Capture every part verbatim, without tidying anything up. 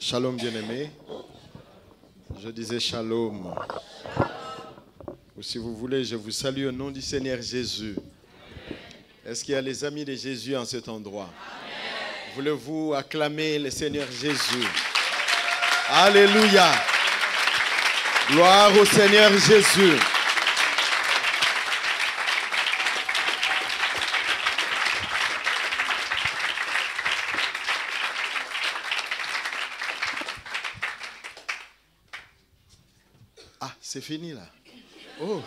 Shalom bien-aimé. Je disais shalom. Ou si vous voulez, je vous salue au nom du Seigneur Jésus. Est-ce qu'il y a les amis de Jésus en cet endroit? Voulez-vous acclamer le Seigneur Jésus? Alléluia. Gloire au Seigneur Jésus. Ah, c'est fini là. Oh.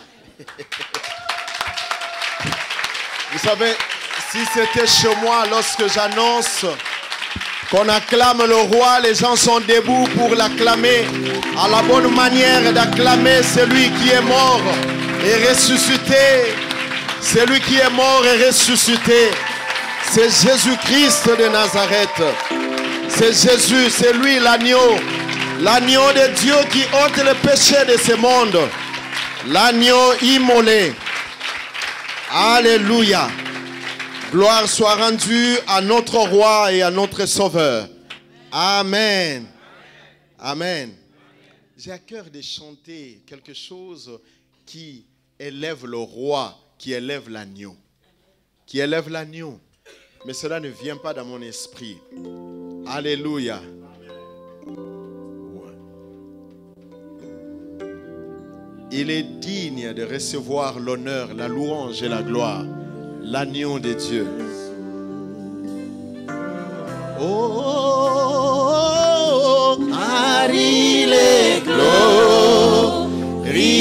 Vous savez, si c'était chez moi, lorsque j'annonce qu'on acclame le roi, les gens sont debout pour l'acclamer à la bonne manière, d'acclamer celui qui est mort et ressuscité. Celui qui est mort et ressuscité, c'est Jésus-Christ de Nazareth. C'est Jésus, c'est lui l'agneau, l'agneau de Dieu qui ôte le péché de ce monde. L'agneau immolé. Alléluia. Gloire soit rendue à notre roi et à notre sauveur. Amen. Amen. Amen. J'ai à cœur de chanter quelque chose qui élève le roi, qui élève l'agneau. Qui élève l'agneau. Mais cela ne vient pas dans mon esprit. Alléluia. Il est digne de recevoir l'honneur, la louange et la gloire. L'agneau de Dieu. Oh, oh, oh, oh. Ari les glories.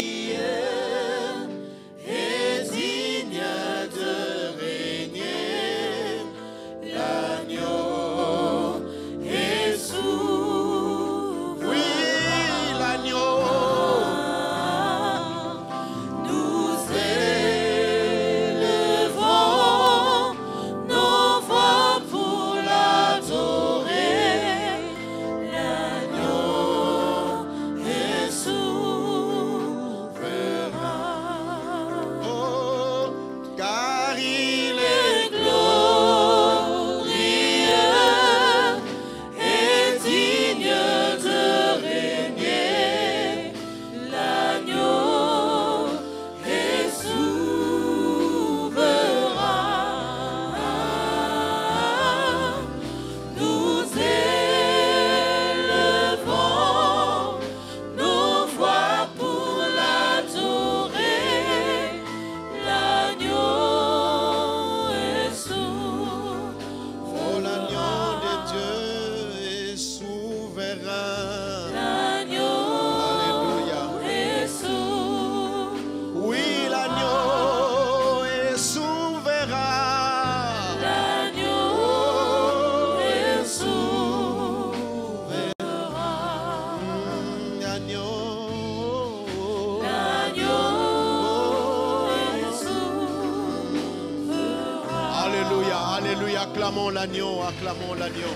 Acclamons l'agneau, acclamons l'agneau.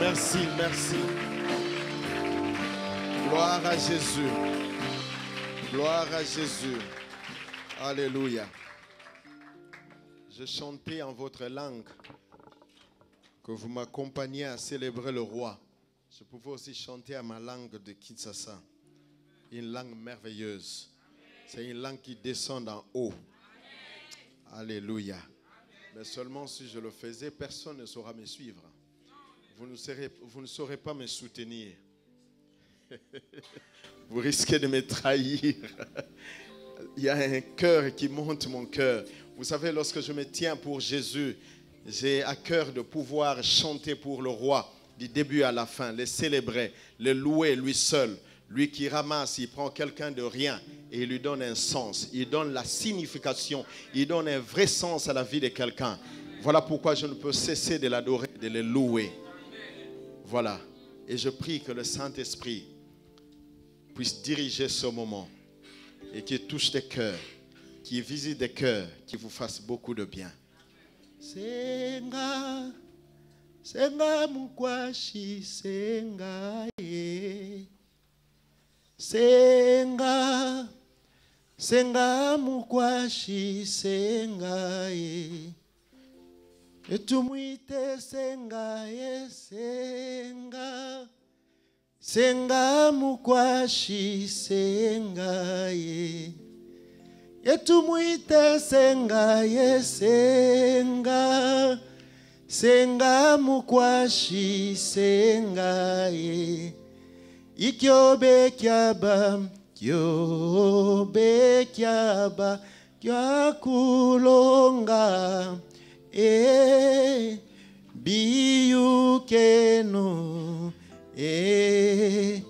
Merci, merci. Gloire à Jésus. Gloire à Jésus. Alléluia. Je chantais en votre langue que vous m'accompagnez à célébrer le roi. Je pouvais aussi chanter à ma langue de Kinshasa. Une langue merveilleuse. C'est une langue qui descend d'en haut. Alléluia. Mais seulement si je le faisais, personne ne saura me suivre. Vous ne serez, vous ne saurez pas me soutenir. Vous risquez de me trahir. Il y a un cœur qui monte mon cœur. Vous savez, lorsque je me tiens pour Jésus, j'ai à cœur de pouvoir chanter pour le roi du début à la fin, le célébrer, le louer lui seul. Lui qui ramasse, il prend quelqu'un de rien et il lui donne un sens. Il donne la signification. Il donne un vrai sens à la vie de quelqu'un. Voilà pourquoi je ne peux cesser de l'adorer, de le louer. Voilà. Et je prie que le Saint-Esprit puisse diriger ce moment et qu'il touche des cœurs, qu'il visite des cœurs, qu'il vous fasse beaucoup de bien. Senga, Senga Mukwashi, Senga ye. Senga, senga mukwashi senga ye, etumwite senga ye senga, Senga mukwashi sengaye Yetumwite sengaye senga Senga mukwashi sengaye Ikyobe kyaba Kyobe kyaba Kyakulonga E biyukeno E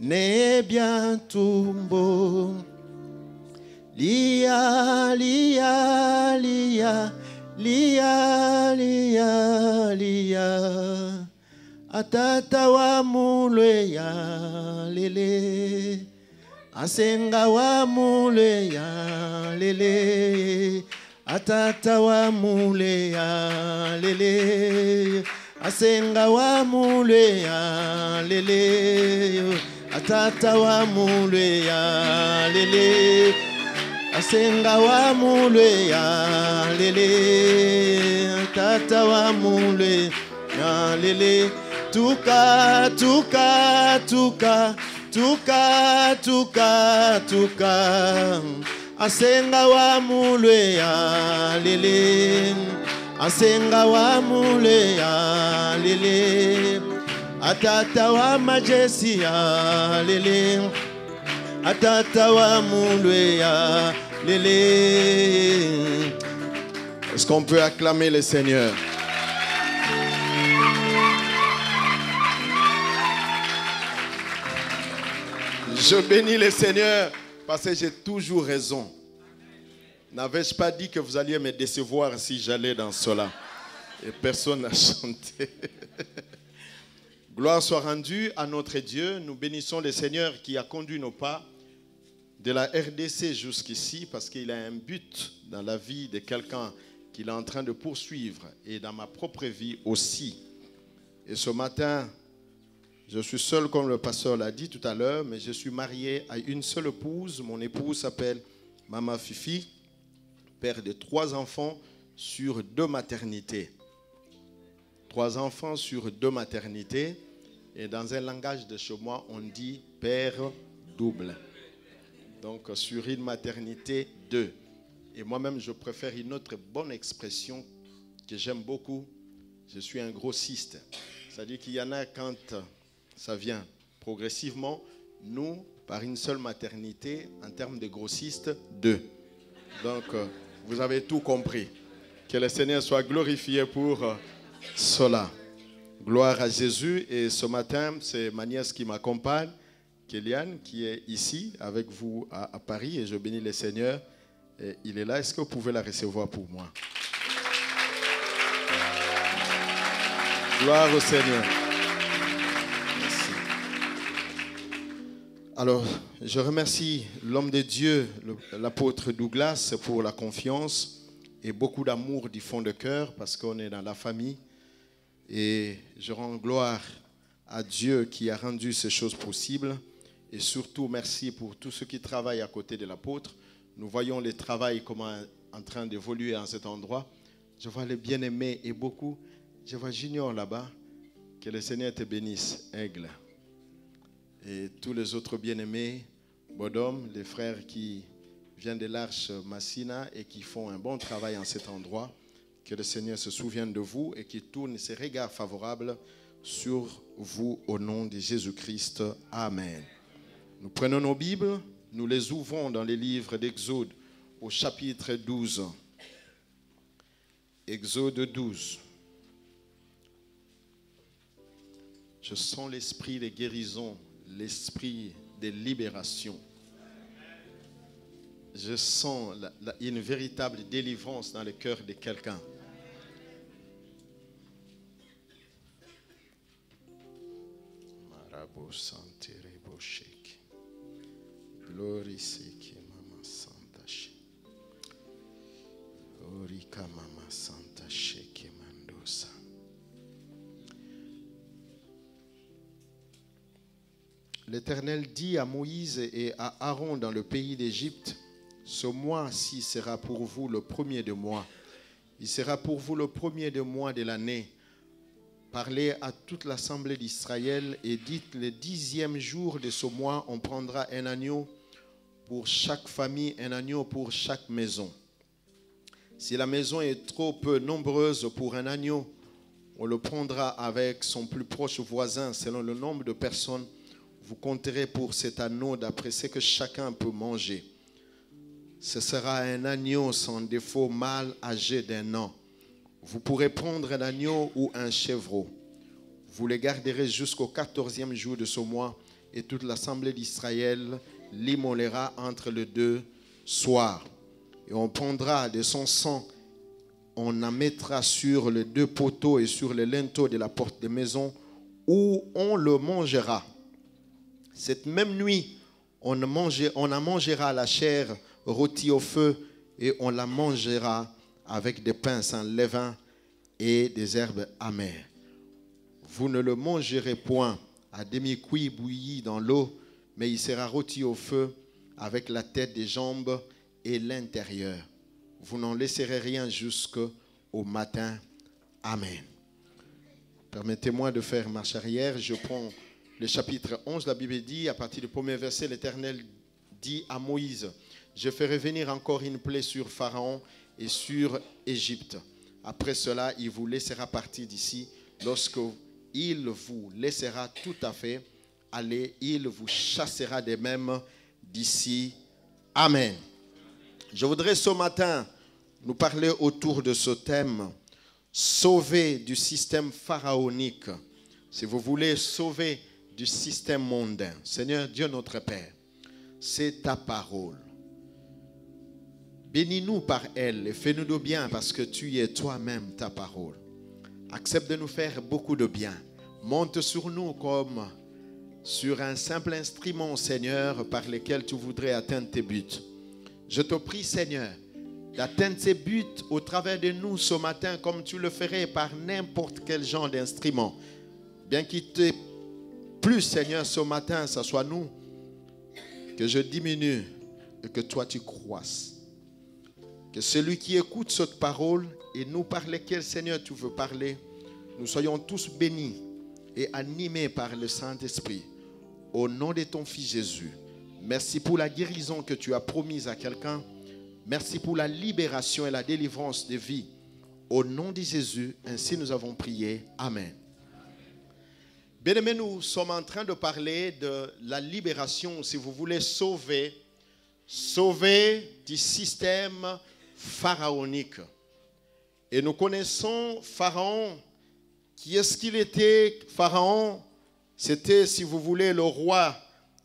ne bientumbo Lia, lia, lia, lia, lia, lia Atata wa mule ya lele Asenga wa mule ya lele Atata wa mule ya lele Asenga wa mule ya lele Atata wa mule ya lele Asenga wa mule ya lele Atata wa mule ya lele Tuka tuka tuka tuka tuka tuka Asenga wa mule ya lele Asenga wa mule ya lele Atata wa majesi ya lele Atata wa mule ya lele. Est-ce qu'on peut acclamer le Seigneur? Je bénis le Seigneur parce que j'ai toujours raison. N'avais-je pas dit que vous alliez me décevoir si j'allais dans cela? Et personne n'a chanté. Gloire soit rendue à notre Dieu. Nous bénissons le Seigneur qui a conduit nos pas de la R D C jusqu'ici parce qu'il a un but dans la vie de quelqu'un qu'il est en train de poursuivre et dans ma propre vie aussi. Et ce matin, je suis seul comme le pasteur l'a dit tout à l'heure, mais je suis marié à une seule épouse. Mon épouse s'appelle Mama Fifi, père de trois enfants sur deux maternités. Trois enfants sur deux maternités. Et dans un langage de chez moi, on dit père double. Donc sur une maternité, deux. Et moi-même, je préfère une autre bonne expression que j'aime beaucoup. Je suis un grossiste. C'est-à-dire qu'il y en a quand ça vient progressivement. Nous, par une seule maternité, en termes de grossistes, deux. Donc, vous avez tout compris. Que le Seigneur soit glorifié pour cela. Gloire à Jésus. Et ce matin, c'est ma nièce qui m'accompagne, Kéliane, qui est ici avec vous à, à Paris. Et je bénis le Seigneur. Et il est là. Est-ce que vous pouvez la recevoir pour moi? Gloire au Seigneur. Alors, je remercie l'homme de Dieu, l'apôtre Douglas, pour la confiance et beaucoup d'amour du fond de cœur parce qu'on est dans la famille. Et je rends gloire à Dieu qui a rendu ces choses possibles. Et surtout, merci pour tous ceux qui travaillent à côté de l'apôtre. Nous voyons le travail comment en train d'évoluer en cet endroit. Je vois les bien-aimés et beaucoup. Je vois Junior là-bas. Que le Seigneur te bénisse, Aigle. Et tous les autres bien-aimés, Bodom, les frères qui viennent de l'Arche Massina et qui font un bon travail en cet endroit, que le Seigneur se souvienne de vous et qu'il tourne ses regards favorables sur vous au nom de Jésus-Christ. Amen. Nous prenons nos Bibles, nous les ouvrons dans les livres d'Exode au chapitre douze. Exode douze. Je sens l'esprit de guérison. L'esprit de libération. Je sens la, la, une véritable délivrance dans le cœur de quelqu'un. Marabo santé rebochek. Glory seki mama santache. Orika mama santache ki mandosa. L'Éternel dit à Moïse et à Aaron dans le pays d'Égypte, « Ce mois-ci sera pour vous le premier de mois. Il sera pour vous le premier de mois de l'année. Parlez à toute l'assemblée d'Israël et dites: le dixième jour de ce mois, on prendra un agneau pour chaque famille, un agneau pour chaque maison. Si la maison est trop peu nombreuse pour un agneau, on le prendra avec son plus proche voisin selon le nombre de personnes. Vous compterez pour cet agneau d'après ce que chacun peut manger. Ce sera un agneau sans défaut, mâle âgé d'un an. Vous pourrez prendre un agneau ou un chevreau. Vous les garderez jusqu'au quatorzième jour de ce mois, et toute l'assemblée d'Israël l'immolera entre les deux soirs. Et on prendra de son sang, on en mettra sur les deux poteaux et sur les linteaux de la porte des maisons où on le mangera. Cette même nuit, on, mange, on en mangera la chair rôtie au feu, et on la mangera avec des pains sans levain et des herbes amères. Vous ne le mangerez point à demi-cuit bouilli dans l'eau, mais il sera rôti au feu avec la tête, des jambes et l'intérieur. Vous n'en laisserez rien jusqu'au matin. Amen. Permettez-moi de faire marche arrière. Je prends le chapitre onze. La Bible dit, à partir du premier verset, l'Éternel dit à Moïse: « Je ferai venir encore une plaie sur Pharaon et sur Égypte. Après cela, il vous laissera partir d'ici. Lorsque il vous laissera tout à fait aller, il vous chassera des mêmes d'ici. » Amen. Je voudrais ce matin nous parler autour de ce thème: sauver du système pharaonique. Si vous voulez, sauver du système mondain. Seigneur Dieu notre Père, c'est ta parole. Bénis-nous par elle et fais-nous de bien, parce que tu es toi-même ta parole. Accepte de nous faire beaucoup de bien. Monte sur nous comme sur un simple instrument, Seigneur, par lequel tu voudrais atteindre tes buts. Je te prie, Seigneur, d'atteindre tes buts au travers de nous ce matin, comme tu le ferais par n'importe quel genre d'instrument. Bien qu'il te plus, Seigneur, ce matin, ce soit nous, que je diminue et que toi tu croisses. Que celui qui écoute cette parole et nous par lesquels, Seigneur, tu veux parler, nous soyons tous bénis et animés par le Saint-Esprit. Au nom de ton Fils Jésus, merci pour la guérison que tu as promise à quelqu'un. Merci pour la libération et la délivrance des vies. Au nom de Jésus, ainsi nous avons prié. Amen. Bien-aimés, nous sommes en train de parler de la libération, si vous voulez, sauver, sauver du système pharaonique. Et nous connaissons Pharaon. Qui est-ce qu'il était? Pharaon, c'était, si vous voulez, le roi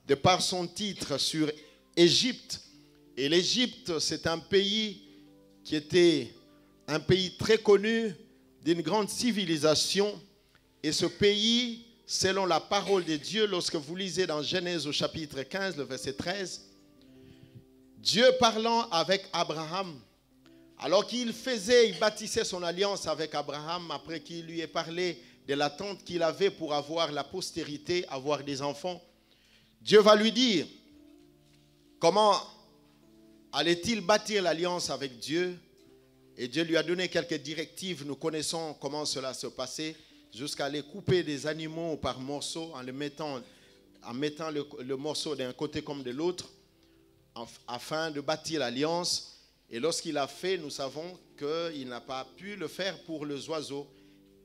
de par son titre sur Égypte. Et l'Égypte, c'est un pays qui était un pays très connu, d'une grande civilisation. Et ce pays, selon la parole de Dieu, lorsque vous lisez dans Genèse au chapitre quinze, le verset treize, Dieu parlant avec Abraham, alors qu'il faisait, il bâtissait son alliance avec Abraham, après qu'il lui ait parlé de l'attente qu'il avait pour avoir la postérité, avoir des enfants, Dieu va lui dire comment allait-il bâtir l'alliance avec Dieu. Et Dieu lui a donné quelques directives. Nous connaissons comment cela se passait, jusqu'à aller couper des animaux par morceaux, en, les mettant, en mettant le, le morceau d'un côté comme de l'autre, afin de bâtir l'alliance. Et lorsqu'il a fait, nous savons qu'il n'a pas pu le faire pour les oiseaux.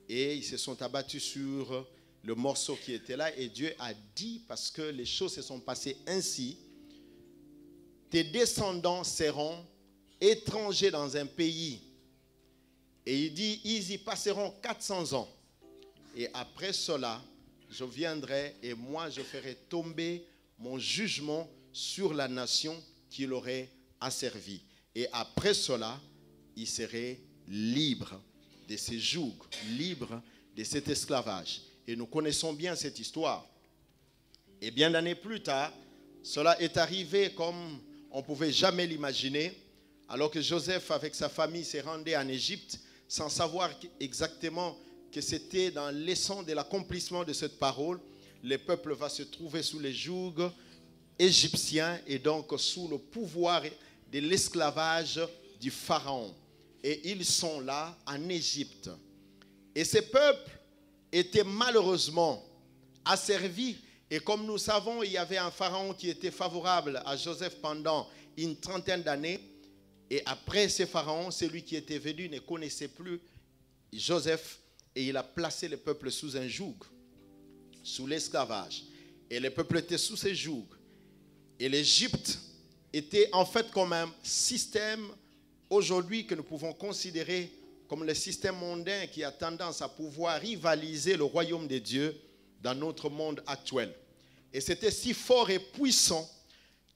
Et ils se sont abattus sur le morceau qui était là. Et Dieu a dit, parce que les choses se sont passées ainsi, « Tes descendants seront étrangers dans un pays. » Et il dit, « Ils y passeront quatre cents ans. Et après cela, je viendrai et moi je ferai tomber mon jugement sur la nation qui l'aurait asservie. » Et après cela, il serait libre de ses jougs, libre de cet esclavage. Et nous connaissons bien cette histoire. Et bien d'années plus tard, cela est arrivé comme on ne pouvait jamais l'imaginer, alors que Joseph avec sa famille s'est rendu en Égypte sans savoir exactement que c'était dans l'essence de l'accomplissement de cette parole. Le peuple va se trouver sous les jougs égyptiens et donc sous le pouvoir de l'esclavage du Pharaon. Et ils sont là en Égypte. Et ce peuple était malheureusement asservi. Et comme nous savons, il y avait un pharaon qui était favorable à Joseph pendant une trentaine d'années. Et après ce pharaon, celui qui était venu ne connaissait plus Joseph. Et il a placé le peuple sous un joug, sous l'esclavage. Et le peuple était sous ce joug. Et l'Égypte était en fait comme un système aujourd'hui que nous pouvons considérer comme le système mondain qui a tendance à pouvoir rivaliser le royaume de Dieu dans notre monde actuel. Et c'était si fort et puissant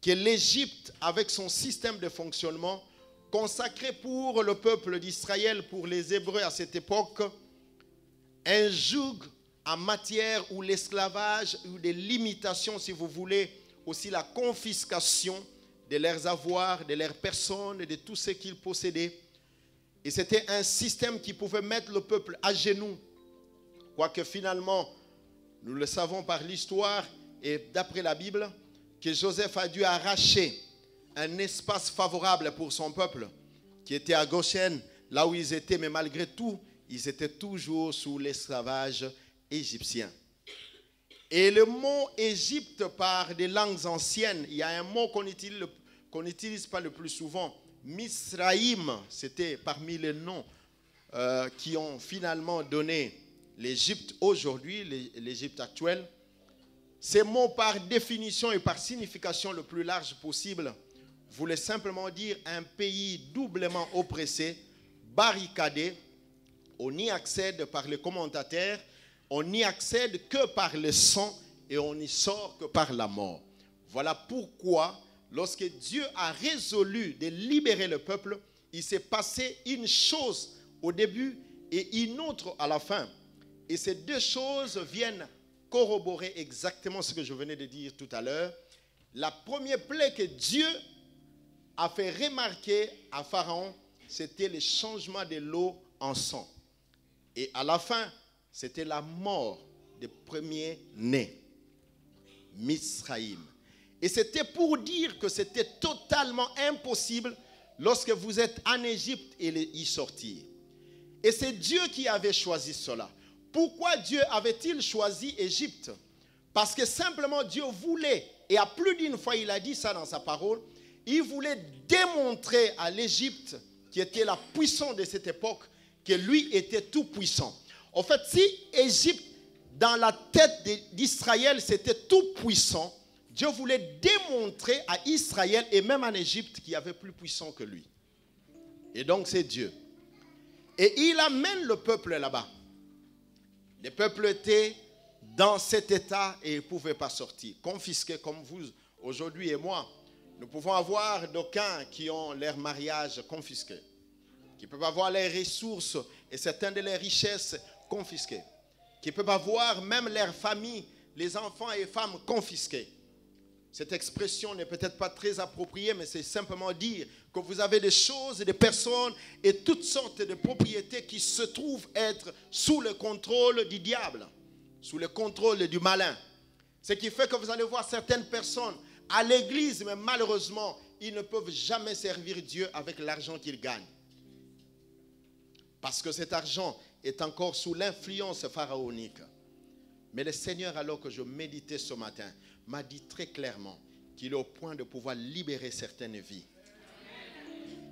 que l'Égypte, avec son système de fonctionnement, consacré pour le peuple d'Israël, pour les Hébreux à cette époque, un joug en matière où l'esclavage, ou des limitations, si vous voulez, aussi la confiscation de leurs avoirs, de leurs personnes, de tout ce qu'ils possédaient. Et c'était un système qui pouvait mettre le peuple à genoux. Quoique finalement, nous le savons par l'histoire et d'après la Bible, que Joseph a dû arracher un espace favorable pour son peuple, qui était à Goshen, là où ils étaient, mais malgré tout, ils étaient toujours sous l'esclavage égyptien. Et le mot Égypte, par des langues anciennes, il y a un mot qu'on utilise, qu'on n'utilise pas le plus souvent, Misraïm, c'était parmi les noms euh, qui ont finalement donné l'Égypte aujourd'hui, l'Égypte actuelle. Ces mots, par définition et par signification le plus large possible, voulaient simplement dire un pays doublement oppressé, barricadé. On y accède par les commentateurs, on n'y accède que par le sang et on n'y sort que par la mort. Voilà pourquoi, lorsque Dieu a résolu de libérer le peuple, il s'est passé une chose au début et une autre à la fin. Et ces deux choses viennent corroborer exactement ce que je venais de dire tout à l'heure. La première plaie que Dieu a fait remarquer à Pharaon, c'était le changement de l'eau en sang. Et à la fin, c'était la mort des premiers-nés, Misraïm. Et c'était pour dire que c'était totalement impossible lorsque vous êtes en Égypte et y sortir. Et c'est Dieu qui avait choisi cela. Pourquoi Dieu avait-il choisi Égypte? Parce que simplement Dieu voulait, et à plus d'une fois il a dit ça dans sa parole, il voulait démontrer à l'Égypte, qui était la puissance de cette époque, que lui était tout puissant. En fait, si Égypte, dans la tête d'Israël, c'était tout puissant, Dieu voulait démontrer à Israël et même en Égypte qu'il y avait plus puissant que lui. Et donc c'est Dieu. Et il amène le peuple là-bas. Le peuple était dans cet état et ne pouvait pas sortir. Confisqués comme vous, aujourd'hui et moi, nous pouvons avoir d'aucuns qui ont leur mariage confisqué, qui peuvent avoir les ressources et certaines de leurs richesses confisquées, qui peuvent avoir même leur famille, les enfants et femmes confisqués. Cette expression n'est peut-être pas très appropriée, mais c'est simplement dire que vous avez des choses, des personnes et toutes sortes de propriétés qui se trouvent être sous le contrôle du diable, sous le contrôle du malin. Ce qui fait que vous allez voir certaines personnes à l'église, mais malheureusement, ils ne peuvent jamais servir Dieu avec l'argent qu'ils gagnent. Parce que cet argent est encore sous l'influence pharaonique. Mais le Seigneur, alors que je méditais ce matin, m'a dit très clairement qu'il est au point de pouvoir libérer certaines vies.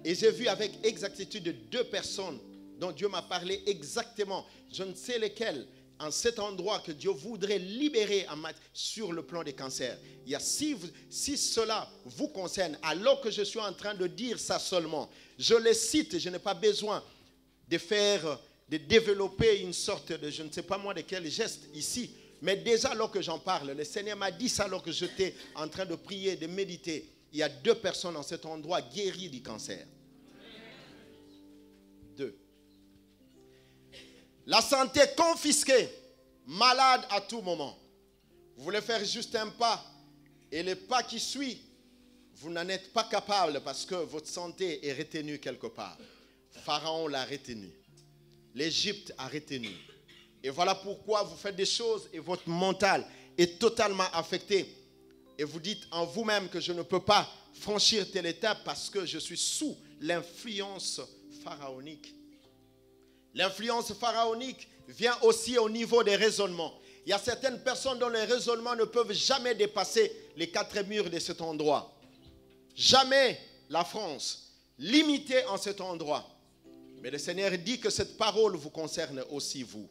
Et j'ai vu avec exactitude deux personnes dont Dieu m'a parlé exactement, je ne sais lesquelles, en cet endroit que Dieu voudrait libérer en mat sur le plan des cancers. Il y a, si, vous, si cela vous concerne, alors que je suis en train de dire ça seulement, je les cite, je n'ai pas besoin de faire, de développer une sorte de, je ne sais pas moi de quel geste ici, mais déjà alors que j'en parle, le Seigneur m'a dit ça alors que j'étais en train de prier, de méditer. Il y a deux personnes en cet endroit guéries du cancer. Deux. La santé confisquée, malade à tout moment. Vous voulez faire juste un pas et le pas qui suit, vous n'en êtes pas capable parce que votre santé est retenue quelque part. Pharaon l'a retenu. L'Égypte a retenu. Et voilà pourquoi vous faites des choses et votre mental est totalement affecté. Et vous dites en vous-même que je ne peux pas franchir telle étape parce que je suis sous l'influence pharaonique. L'influence pharaonique vient aussi au niveau des raisonnements. Il y a certaines personnes dont les raisonnements ne peuvent jamais dépasser les quatre murs de cet endroit. Jamais la France, limitée en cet endroit. Mais le Seigneur dit que cette parole vous concerne aussi vous.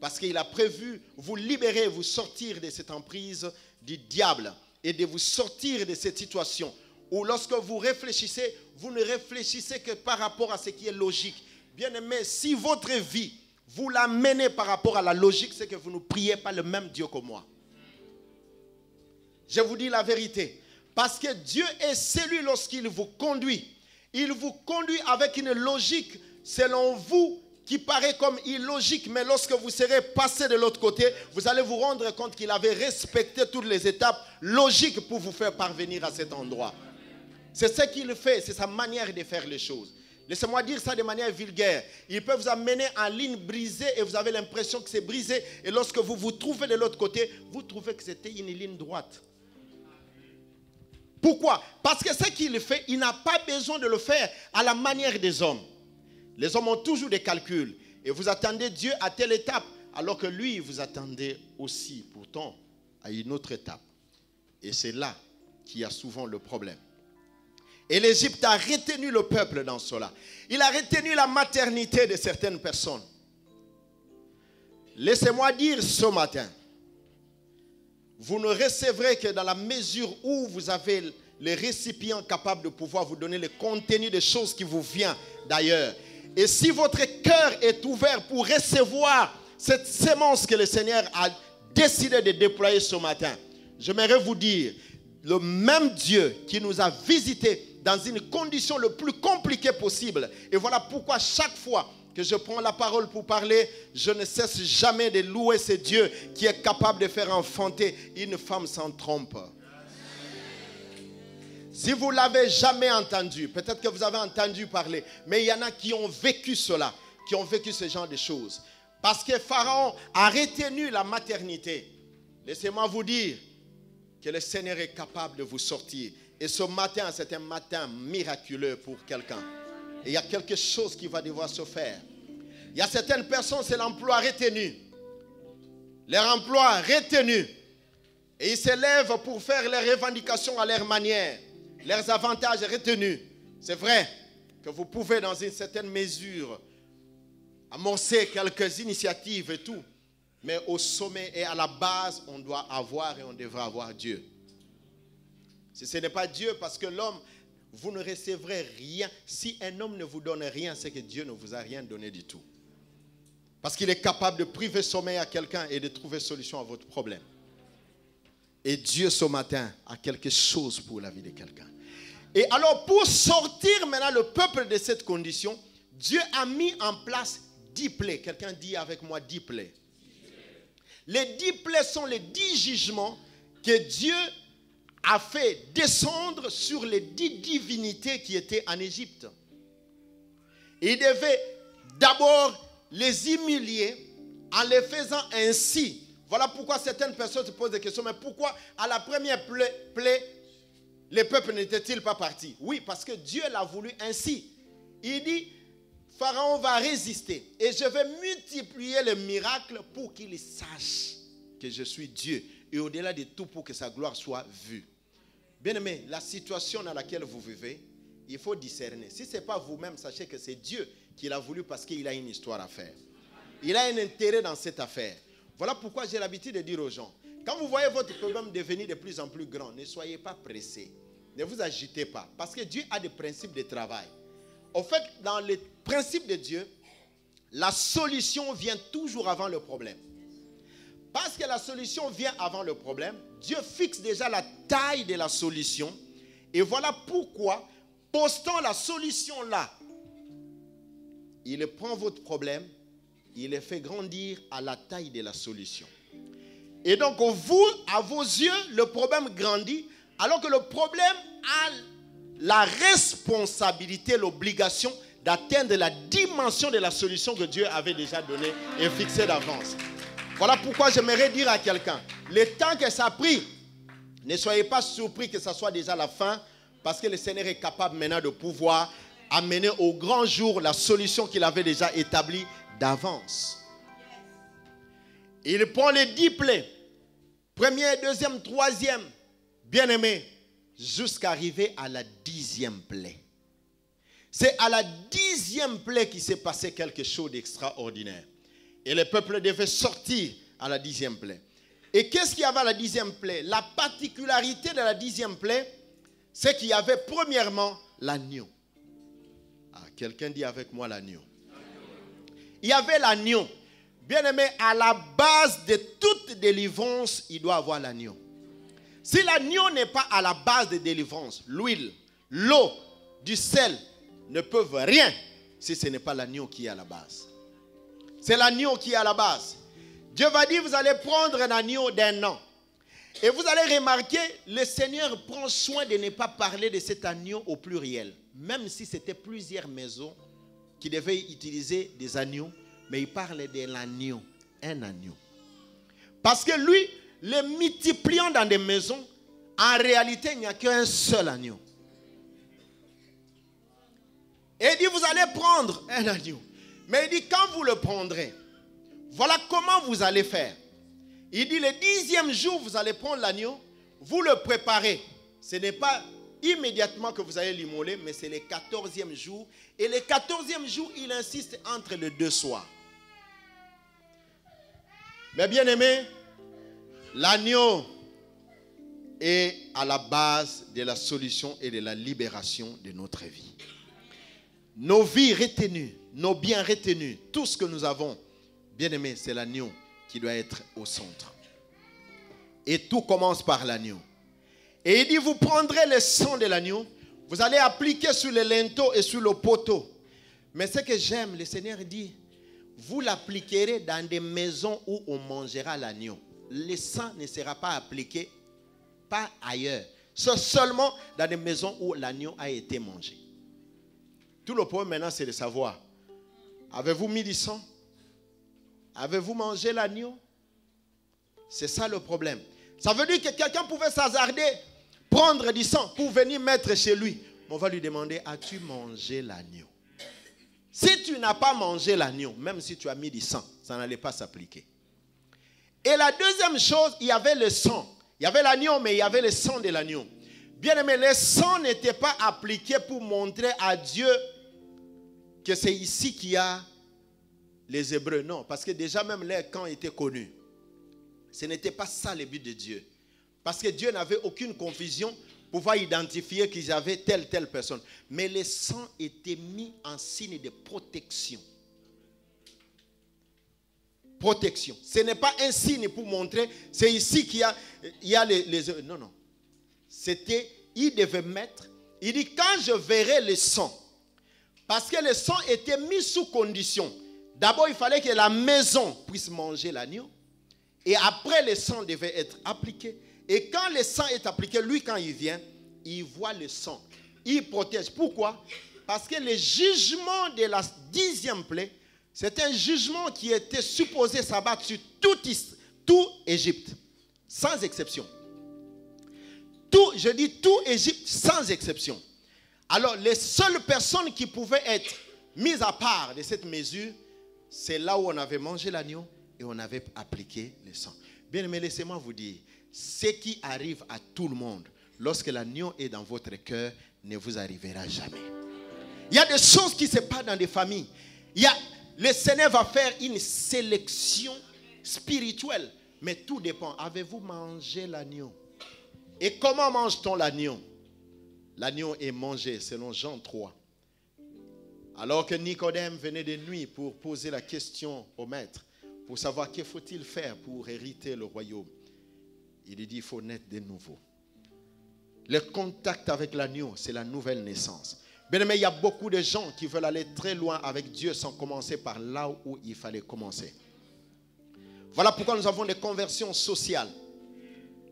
Parce qu'il a prévu vous libérer, vous sortir de cette emprise du diable et de vous sortir de cette situation où lorsque vous réfléchissez, vous ne réfléchissez que par rapport à ce qui est logique. Bien-aimés, si votre vie, vous la menez par rapport à la logique, c'est que vous ne priez pas le même Dieu que moi. Je vous dis la vérité. Parce que Dieu est celui lorsqu'il vous conduit. Il vous conduit avec une logique selon vous qui paraît comme illogique, mais lorsque vous serez passé de l'autre côté, vous allez vous rendre compte qu'il avait respecté toutes les étapes logiques pour vous faire parvenir à cet endroit. C'est ce qu'il fait, c'est sa manière de faire les choses. Laissez-moi dire ça de manière vulgaire. Il peut vous amener en ligne brisée et vous avez l'impression que c'est brisé. Et lorsque vous vous trouvez de l'autre côté, vous trouvez que c'était une ligne droite. Pourquoi? Parce que ce qu'il fait, il n'a pas besoin de le faire à la manière des hommes. Les hommes ont toujours des calculs. Et vous attendez Dieu à telle étape, alors que lui, vous attendez aussi, pourtant, à une autre étape. Et c'est là qu'il y a souvent le problème. Et l'Égypte a retenu le peuple dans cela. Il a retenu la maternité de certaines personnes. Laissez-moi dire ce matin, vous ne recevrez que dans la mesure où vous avez les récipients capables de pouvoir vous donner le contenu des choses qui vous viennent d'ailleurs. Et si votre cœur est ouvert pour recevoir cette semence que le Seigneur a décidé de déployer ce matin, j'aimerais vous dire, le même Dieu qui nous a visités dans une condition le plus compliquée possible. Et voilà pourquoi chaque fois que je prends la parole pour parler, je ne cesse jamais de louer ce Dieu qui est capable de faire enfanter une femme sans trompe. Si vous ne l'avez jamais entendu, peut-être que vous avez entendu parler, mais il y en a qui ont vécu cela, qui ont vécu ce genre de choses. Parce que Pharaon a retenu la maternité. Laissez-moi vous dire que le Seigneur est capable de vous sortir. Et ce matin, c'est un matin miraculeux pour quelqu'un. Et il y a quelque chose qui va devoir se faire. Il y a certaines personnes, c'est l'emploi retenu. Leur emploi retenu. Et ils se lèvent pour faire leurs revendications à leur manière. Leurs avantages retenus. C'est vrai que vous pouvez, dans une certaine mesure, amorcer quelques initiatives et tout. Mais au sommet et à la base, on doit avoir et on devra avoir Dieu. Si ce n'est pas Dieu, parce que l'homme, vous ne recevrez rien. Si un homme ne vous donne rien, c'est que Dieu ne vous a rien donné du tout. Parce qu'il est capable de priver sommeil à quelqu'un et de trouver solution à votre problème. Et Dieu, ce matin, a quelque chose pour la vie de quelqu'un. Et alors, pour sortir maintenant le peuple de cette condition, Dieu a mis en place dix plaies. Quelqu'un dit avec moi dix plaies. Les dix plaies sont les dix jugements que Dieu a fait descendre sur les dix divinités qui étaient en Égypte. Il devait d'abord les humilier en les faisant ainsi. Voilà pourquoi certaines personnes se posent des questions. Mais pourquoi à la première plaie, les peuples n'étaient-ils pas partis? Oui, parce que Dieu l'a voulu ainsi. Il dit, Pharaon va résister et je vais multiplier les miracles pour qu'il sache que je suis Dieu. Et au-delà de tout, pour que sa gloire soit vue. Bien-aimés, la situation dans laquelle vous vivez, il faut discerner. Si ce n'est pas vous-même, sachez que c'est Dieu qui l'a voulu parce qu'il a une histoire à faire. Il a un intérêt dans cette affaire. Voilà pourquoi j'ai l'habitude de dire aux gens, quand vous voyez votre problème devenir de plus en plus grand, ne soyez pas pressés. Ne vous agitez pas. Parce que Dieu a des principes de travail. Au fait, dans les principes de Dieu, la solution vient toujours avant le problème. Parce que la solution vient avant le problème, Dieu fixe déjà la taille de la solution. Et voilà pourquoi, postant la solution là, il prend votre problème, il le fait grandir à la taille de la solution. Et donc, vous, à vos yeux, le problème grandit, alors que le problème a la responsabilité, l'obligation d'atteindre la dimension de la solution que Dieu avait déjà donnée et fixée d'avance. Voilà pourquoi j'aimerais dire à quelqu'un, le temps que ça a pris, ne soyez pas surpris que ça soit déjà la fin, parce que le Seigneur est capable maintenant de pouvoir amener au grand jour la solution qu'il avait déjà établie d'avance. Il prend les dix plaies, première, deuxième, troisième, bien aimé, jusqu'à arriver à la dixième plaie. C'est à la dixième plaie qu'il s'est passé quelque chose d'extraordinaire. Et le peuple devait sortir à la dixième plaie. Et qu'est-ce qu'il y avait à la dixième plaie? La particularité de la dixième plaie, c'est qu'il y avait premièrement l'agneau. Ah, quelqu'un dit avec moi l'agneau. Il y avait l'agneau. Bien aimé, à la base de toute délivrance, il doit avoir l'agneau. Si l'agneau n'est pas à la base de délivrance, l'huile, l'eau, du sel ne peuvent rien si ce n'est pas l'agneau qui est à la base. C'est l'agneau qui est à la base. Dieu va dire, vous allez prendre un agneau d'un an. Et vous allez remarquer, le Seigneur prend soin de ne pas parler de cet agneau au pluriel. Même si c'était plusieurs maisons qui devaient utiliser des agneaux, mais il parle de l'agneau, un agneau. Parce que lui, le multipliant dans des maisons, en réalité, il n'y a qu'un seul agneau. Et il dit, vous allez prendre un agneau. Mais il dit, quand vous le prendrez, voilà comment vous allez faire. Il dit, le dixième jour, vous allez prendre l'agneau, vous le préparez. Ce n'est pas immédiatement que vous allez l'immoler, mais c'est le quatorzième jour. Et le quatorzième jour, il insiste entre les deux soirs. Mais bien aimé, l'agneau est à la base de la solution et de la libération de notre vie. Nos vies retenues, nos biens retenus, tout ce que nous avons, bien aimé, c'est l'agneau qui doit être au centre. Et tout commence par l'agneau. Et il dit, vous prendrez le sang de l'agneau, vous allez appliquer sur les linteaux et sur le poteau. Mais ce que j'aime, le Seigneur dit, vous l'appliquerez dans des maisons où on mangera l'agneau. Le sang ne sera pas appliqué, pas ailleurs. C'est seulement dans des maisons où l'agneau a été mangé. Tout le problème maintenant, c'est de savoir, avez-vous mis du sang? Avez-vous mangé l'agneau? C'est ça le problème. Ça veut dire que quelqu'un pouvait s'hasarder, prendre du sang pour venir mettre chez lui. On va lui demander, as-tu mangé l'agneau? Si tu n'as pas mangé l'agneau, même si tu as mis du sang, ça n'allait pas s'appliquer. Et la deuxième chose, il y avait le sang. Il y avait l'agneau, mais il y avait le sang de l'agneau. Bien aimé, le sang n'était pas appliqué pour montrer à Dieu que c'est ici qu'il y a les Hébreux. Non, parce que déjà même leur camp était connu. Ce n'était pas ça le but de Dieu. Parce que Dieu n'avait aucune confusion pour pouvoir identifier qu'ils avaient telle, telle personne. Mais le sang était mis en signe de protection. Protection. Ce n'est pas un signe pour montrer, c'est ici qu'il y a, il y a les, les... Non, non. C'était, il devait mettre, il dit, quand je verrai le sang, parce que le sang était mis sous condition. D'abord, il fallait que la maison puisse manger l'agneau. Et après, le sang devait être appliqué. Et quand le sang est appliqué, lui, quand il vient, il voit le sang. Il protège. Pourquoi? Parce que le jugement de la dixième plaie, c'est un jugement qui était supposé s'abattre sur toute tout Égypte, sans exception. Tout, je dis tout Égypte, sans exception. Alors, les seules personnes qui pouvaient être mises à part de cette mesure, c'est là où on avait mangé l'agneau. Et on avait appliqué le sang. Bien aimé, laissez-moi vous dire, ce qui arrive à tout le monde, lorsque l'agneau est dans votre cœur, ne vous arrivera jamais. Il y a des choses qui se passent dans des familles. Il y a, le Seigneur va faire une sélection spirituelle. Mais tout dépend. Avez-vous mangé l'agneau? Et comment mange-t-on l'agneau? L'agneau est mangé selon Jean trois. Alors que Nicodème venait de nuit pour poser la question au maître. Pour savoir que faut-il faire pour hériter le royaume. Il dit, il faut naître de nouveau. Le contact avec l'agneau, c'est la nouvelle naissance. Bien aimé, il y a beaucoup de gens qui veulent aller très loin avec Dieu sans commencer par là où il fallait commencer. Voilà pourquoi nous avons des conversions sociales.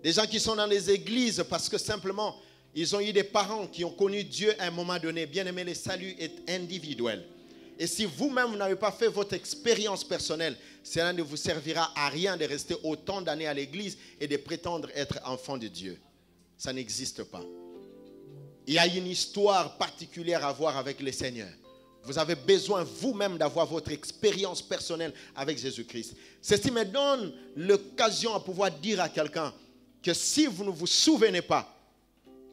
Des gens qui sont dans les églises parce que simplement, ils ont eu des parents qui ont connu Dieu à un moment donné. Bien aimé, le salut est individuel. Et si vous-même, vous n'avez pas fait votre expérience personnelle, cela ne vous servira à rien de rester autant d'années à l'église et de prétendre être enfant de Dieu. Ça n'existe pas. Il y a une histoire particulière à voir avec le Seigneur. Vous avez besoin vous-même d'avoir votre expérience personnelle avec Jésus-Christ. Ceci me donne l'occasion à pouvoir dire à quelqu'un que si vous ne vous souvenez pas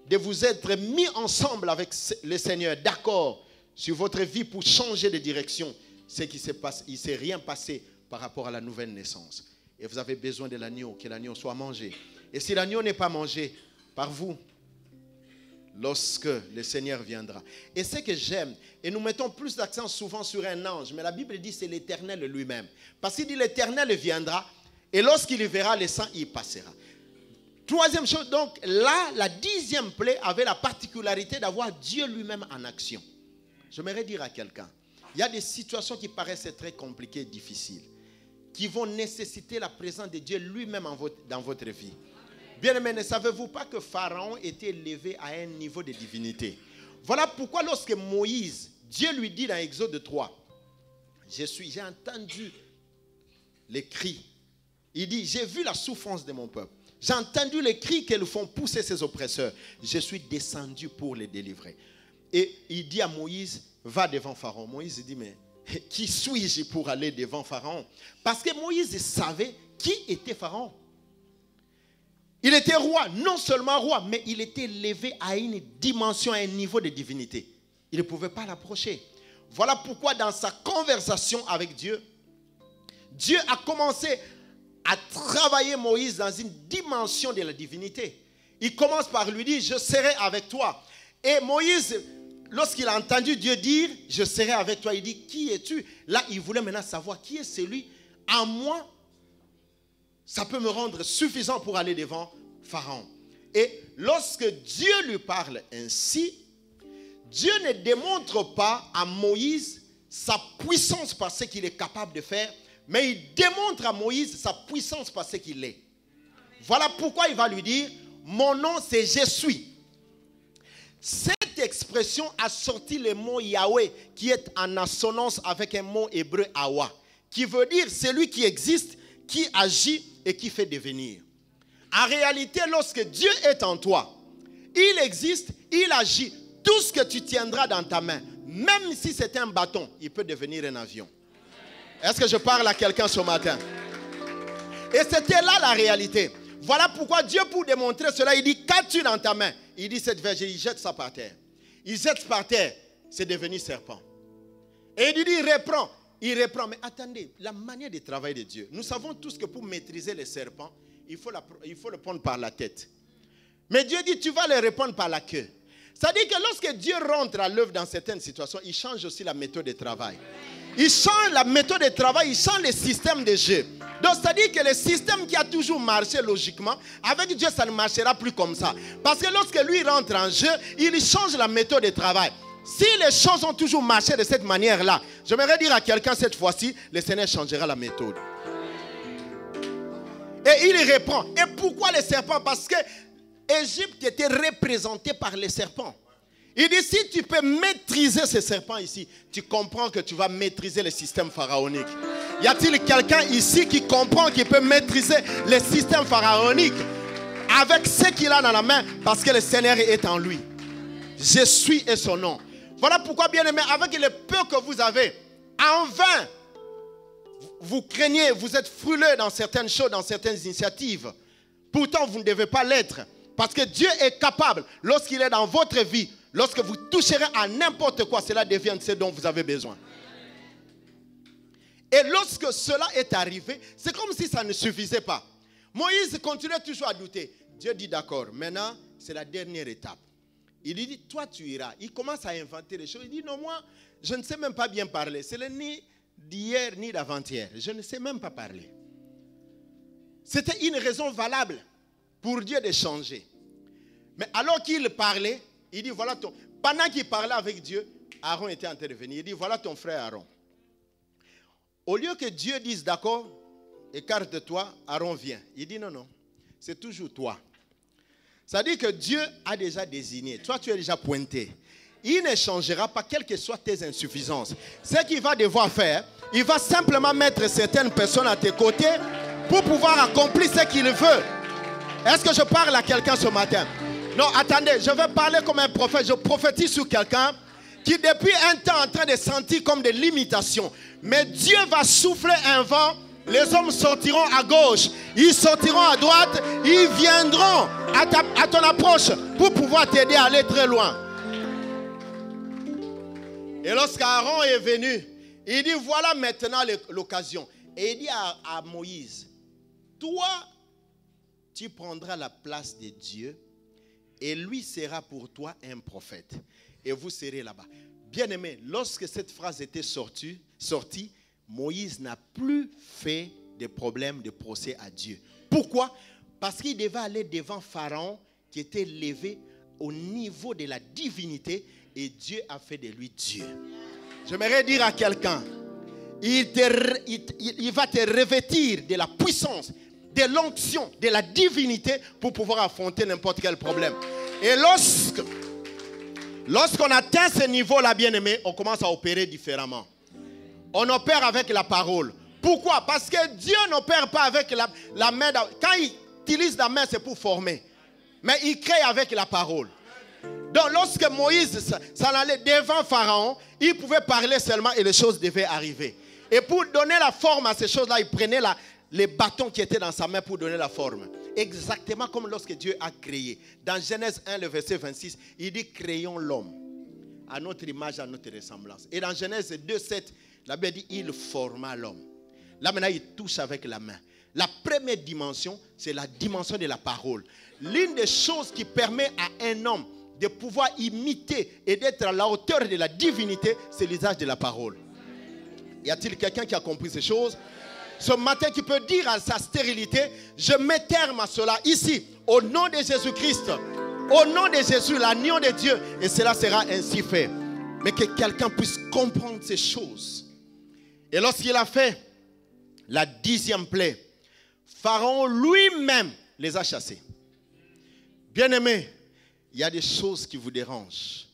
de vous être mis ensemble avec le Seigneur, d'accord, sur votre vie pour changer de direction, c'est qu'il ne s'est rien passé par rapport à la nouvelle naissance. Et vous avez besoin de l'agneau, que l'agneau soit mangé. Et si l'agneau n'est pas mangé par vous, lorsque le Seigneur viendra. Et ce que j'aime, et nous mettons plus d'accent souvent sur un ange, mais la Bible dit c'est l'Éternel lui-même. Parce qu'il dit l'Éternel viendra, et lorsqu'il y verra, le sang y passera. Troisième chose, donc là, la dixième plaie avait la particularité d'avoir Dieu lui-même en action. J'aimerais dire à quelqu'un, il y a des situations qui paraissent très compliquées, difficiles, qui vont nécessiter la présence de Dieu lui-même dans votre vie. Bien-aimés, ne savez-vous pas que Pharaon était élevé à un niveau de divinité? Voilà pourquoi lorsque Moïse, Dieu lui dit dans Exode trois, je suis, j'ai entendu les cris. Il dit, j'ai vu la souffrance de mon peuple. J'ai entendu les cris qu'ils font pousser ses oppresseurs. Je suis descendu pour les délivrer. Et il dit à Moïse, va devant Pharaon. Moïse dit, mais qui suis-je pour aller devant Pharaon? Parce que Moïse savait qui était Pharaon. Il était roi, non seulement roi, mais il était élevé à une dimension, à un niveau de divinité. Il ne pouvait pas l'approcher. Voilà pourquoi dans sa conversation avec Dieu, Dieu a commencé à travailler Moïse dans une dimension de la divinité. Il commence par lui dire, je serai avec toi. Et Moïse, lorsqu'il a entendu Dieu dire, je serai avec toi, il dit, qui es-tu? Là, il voulait maintenant savoir qui est celui en moi. Ça peut me rendre suffisant pour aller devant Pharaon. Et lorsque Dieu lui parle ainsi, Dieu ne démontre pas à Moïse sa puissance par ce qu'il est capable de faire, mais il démontre à Moïse sa puissance par ce qu'il est. Voilà pourquoi il va lui dire, mon nom c'est je suis. Cette expression a sorti le mot Yahweh qui est en assonance avec un mot hébreu Awa, qui veut dire celui qui existe, qui agit et qui fait devenir. En réalité, lorsque Dieu est en toi, il existe, il agit. Tout ce que tu tiendras dans ta main, même si c'est un bâton, il peut devenir un avion. Est-ce que je parle à quelqu'un ce matin? Et c'était là la réalité. Voilà pourquoi Dieu, pour démontrer cela, il dit, qu'as-tu dans ta main? Il dit, cette verge, il jette ça par terre. Il jette par terre, c'est devenu serpent. Et il dit, reprends. Il reprend, mais attendez, la manière de travail de Dieu. Nous savons tous que pour maîtriser les serpents, il faut, la, il faut le prendre par la tête. Mais Dieu dit, tu vas le reprendre par la queue. Ça veut dire que lorsque Dieu rentre à l'œuvre dans certaines situations, il change aussi la méthode de travail. Il change la méthode de travail, il change le système de jeu. Donc, c'est-à-dire que le système qui a toujours marché logiquement, avec Dieu, ça ne marchera plus comme ça. Parce que lorsque lui rentre en jeu, il change la méthode de travail. Si les choses ont toujours marché de cette manière-là, j'aimerais dire à quelqu'un cette fois-ci, le Seigneur changera la méthode. Et il répond. Et pourquoi les serpents? Parce que l'Égypte était représentée par les serpents. Il dit, si tu peux maîtriser ces serpents ici, tu comprends que tu vas maîtriser le système pharaonique. Y a-t-il quelqu'un ici qui comprend qu'il peut maîtriser le système pharaonique avec ce qu'il a dans la main? Parce que le Seigneur est en lui. Je suis et son nom. Voilà pourquoi, bien-aimés, avec le peu que vous avez, en vain, vous craignez, vous êtes frileux dans certaines choses, dans certaines initiatives. Pourtant, vous ne devez pas l'être. Parce que Dieu est capable, lorsqu'il est dans votre vie, lorsque vous toucherez à n'importe quoi, cela devient ce dont vous avez besoin. Et lorsque cela est arrivé, c'est comme si ça ne suffisait pas. Moïse continuait toujours à douter. Dieu dit d'accord, maintenant, c'est la dernière étape. Il lui dit, toi tu iras. Il commence à inventer les choses. Il dit, non, moi, je ne sais même pas bien parler. C'est le ni d'hier, ni d'avant-hier. Je ne sais même pas parler. C'était une raison valable pour Dieu de changer. Mais alors qu'il parlait, il dit, voilà ton... Pendant qu'il parlait avec Dieu, Aaron était intervenu. Il dit, voilà ton frère Aaron. Au lieu que Dieu dise, d'accord, écarte-toi, Aaron vient. Il dit, non, non, c'est toujours toi. Ça veut dire que Dieu a déjà désigné. Toi, tu es déjà pointé. Il ne changera pas, quelles que soient tes insuffisances. Ce qu'il va devoir faire, il va simplement mettre certaines personnes à tes côtés pour pouvoir accomplir ce qu'il veut. Est-ce que je parle à quelqu'un ce matin? Non, attendez, je vais parler comme un prophète. Je prophétise sur quelqu'un qui depuis un temps en train de sentir comme des limitations. Mais Dieu va souffler un vent, les hommes sortiront à gauche, ils sortiront à droite, ils viendront à, ta, à ton approche pour pouvoir t'aider à aller très loin. Et lorsqu'Aaron est venu, il dit voilà maintenant l'occasion. Et il dit à, à Moïse, toi, tu prendras la place de Dieu et lui sera pour toi un prophète. Et vous serez là-bas. Bien-aimé, lorsque cette phrase était sortie, sortie Moïse n'a plus fait de problème de procès à Dieu. Pourquoi? Parce qu'il devait aller devant Pharaon qui était élevé au niveau de la divinité et Dieu a fait de lui Dieu. J'aimerais dire à quelqu'un, il, il, il va te revêtir de la puissance, de l'onction, de la divinité pour pouvoir affronter n'importe quel problème. Et lorsque, lorsqu'on atteint ce niveau-là, bien-aimé, on commence à opérer différemment. On opère avec la parole. Pourquoi? Parce que Dieu n'opère pas avec la, la main. Quand il utilise la main, c'est pour former. Mais il crée avec la parole. Donc lorsque Moïse s'en allait devant Pharaon, il pouvait parler seulement et les choses devaient arriver. Et pour donner la forme à ces choses-là, il prenait la, les bâtons qui étaient dans sa main pour donner la forme. Exactement comme lorsque Dieu a créé. Dans Genèse un, le verset vingt-six, il dit « Créons l'homme à notre image, à notre ressemblance ». Et dans Genèse deux, sept, la Bible dit, il forma l'homme. Là maintenant, il touche avec la main. La première dimension, c'est la dimension de la parole. L'une des choses qui permet à un homme de pouvoir imiter et d'être à la hauteur de la divinité, c'est l'usage de la parole. Y a-t-il quelqu'un qui a compris ces choses? Ce matin, qui peut dire à sa stérilité, je mets terme à cela ici, au nom de Jésus-Christ, au nom de Jésus, l'agneau de Dieu, et cela sera ainsi fait. Mais que quelqu'un puisse comprendre ces choses. Et lorsqu'il a fait la dixième plaie, Pharaon lui-même les a chassés. Bien-aimés, il y a des choses qui vous dérangent.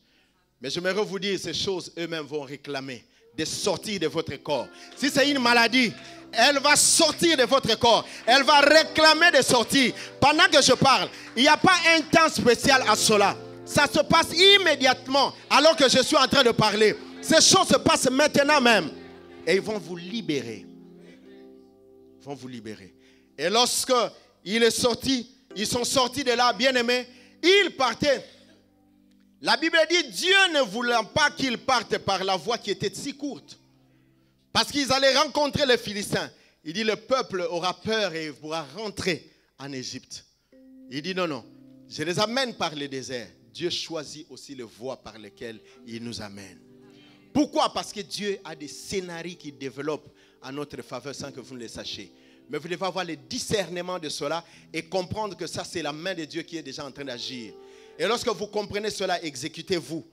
Mais j'aimerais vous dire, ces choses eux-mêmes vont réclamer de sortir de votre corps. Si c'est une maladie, elle va sortir de votre corps. Elle va réclamer de sortir. Pendant que je parle, il n'y a pas un temps spécial à cela. Ça se passe immédiatement alors que je suis en train de parler. Ces choses se passent maintenant même. Et ils vont vous libérer. Ils vont vous libérer. Et lorsque il est sorti, ils sont sortis de là, bien-aimés, ils partaient. La Bible dit, Dieu ne voulant pas qu'ils partent par la voie qui était si courte. Parce qu'ils allaient rencontrer les Philistins. Il dit, le peuple aura peur et pourra rentrer en Égypte. Il dit, non, non, je les amène par le désert. Dieu choisit aussi les voies par lesquelles il nous amène. Pourquoi? Parce que Dieu a des scénarios qu'il développe à notre faveur sans que vous ne le sachiez. Mais vous devez avoir le discernement de cela et comprendre que ça, c'est la main de Dieu qui est déjà en train d'agir. Et lorsque vous comprenez cela, exécutez-vous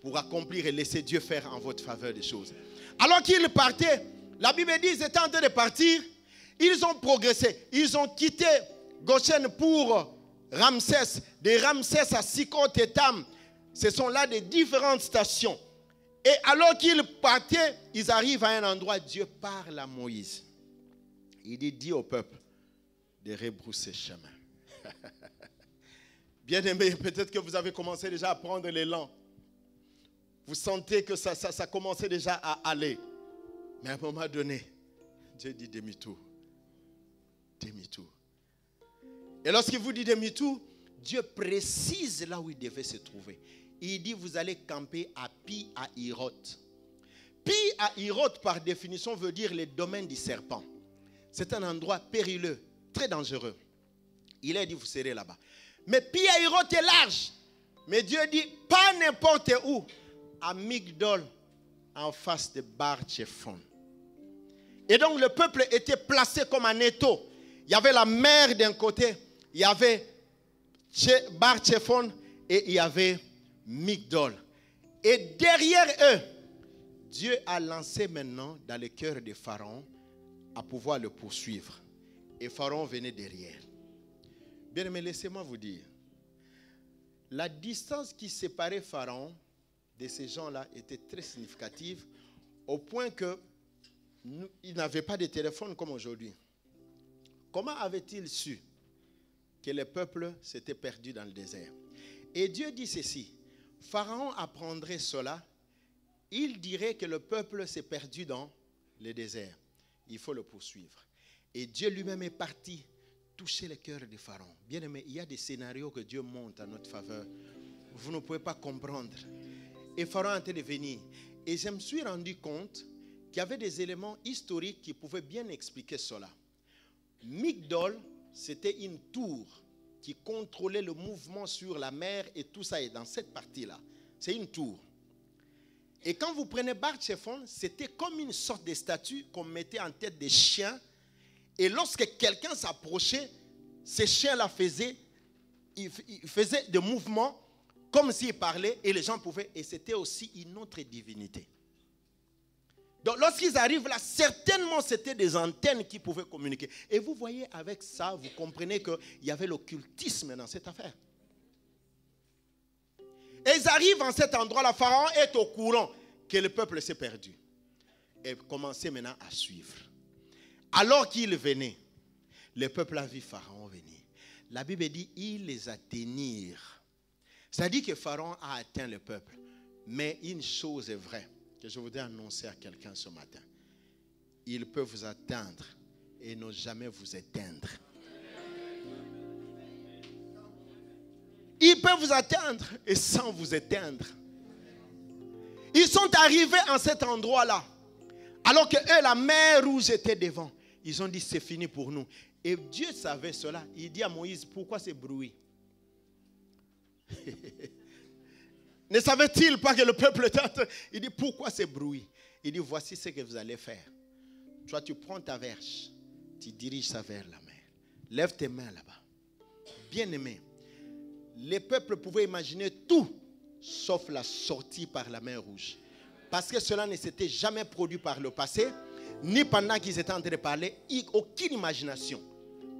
pour accomplir et laisser Dieu faire en votre faveur des choses. Alors qu'ils partaient, la Bible dit qu'ils étaient en train de partir, ils ont progressé, ils ont quitté Goshen pour Ramsès, de Ramsès à Sikot et Tam. Ce sont là des différentes stations. Et alors qu'ils partaient, ils arrivent à un endroit, Dieu parle à Moïse. Il dit, dis au peuple de rebrousser chemin. Bien-aimés, peut-être que vous avez commencé déjà à prendre l'élan. Vous sentez que ça, ça, ça commençait déjà à aller. Mais à un moment donné, Dieu dit demi-tour. Demi-tour. Et lorsqu'il vous dit demi-tour, Dieu précise là où il devait se trouver. Il dit, vous allez camper à Pi à Hiroth. Pi à Hiroth, par définition, veut dire le domaine du serpent. C'est un endroit périlleux, très dangereux. Il a dit, vous serez là-bas. Mais Pi à Hiroth est large. Mais Dieu dit, pas n'importe où. À Migdol, en face de Bar-Tchephon. Et donc, le peuple était placé comme un étau. Il y avait la mer d'un côté, il y avait Bar-Tchephon et il y avait Migdol. Et derrière eux, Dieu a lancé maintenant dans le cœur de Pharaon à pouvoir le poursuivre. Et Pharaon venait derrière. Bien, mais laissez-moi vous dire, la distance qui séparait Pharaon de ces gens-là était très significative au point qu'ils n'avaient pas de téléphone comme aujourd'hui. Comment avait-il su que le peuple s'était perdu dans le désert? Et Dieu dit ceci. Pharaon apprendrait cela il dirait que le peuple s'est perdu dans le désert. Il faut le poursuivre. Et Dieu lui-même est parti toucher le cœur de Pharaon. Bien aimé, il y a des scénarios que Dieu monte à notre faveur. Vous ne pouvez pas comprendre. Et Pharaon était devenu. Et je me suis rendu compte qu'il y avait des éléments historiques qui pouvaient bien expliquer cela. Migdol, c'était une tour qui contrôlait le mouvement sur la mer et tout ça est dans cette partie-là. C'est une tour. Et quand vous prenez Barcelone, c'était comme une sorte de statue qu'on mettait en tête des chiens. Et lorsque quelqu'un s'approchait, ces chiens-là faisaient, ils faisaient des mouvements comme s'ils parlaient et les gens pouvaient. Et c'était aussi une autre divinité. Donc lorsqu'ils arrivent là, certainement c'était des antennes qui pouvaient communiquer. Et vous voyez avec ça, vous comprenez qu'il y avait l'occultisme dans cette affaire. Et ils arrivent en cet endroit, le Pharaon est au courant que le peuple s'est perdu. Et commencez maintenant à suivre. Alors qu'il venait, le peuple a vu Pharaon venir. La Bible dit, ils les atteignirent. Ça dit que Pharaon a atteint le peuple. Mais une chose est vraie, que je voudrais annoncer à quelqu'un ce matin. Il peut vous atteindre et ne jamais vous éteindre. Il peut vous atteindre et sans vous éteindre. Ils sont arrivés en cet endroit-là. Alors que eux, la mer rouge était devant. Ils ont dit, c'est fini pour nous. Et Dieu savait cela. Il dit à Moïse, pourquoi ce bruit? Ne savait-il pas que le peuple était en train? Il dit, pourquoi ce bruit? Il dit, voici ce que vous allez faire. Toi, tu prends ta verge, tu diriges ça vers la mer. Lève tes mains là-bas. Bien-aimé, les peuples pouvaient imaginer tout, sauf la sortie par la mer rouge. Parce que cela ne s'était jamais produit par le passé, ni pendant qu'ils étaient en train de parler, aucune imagination.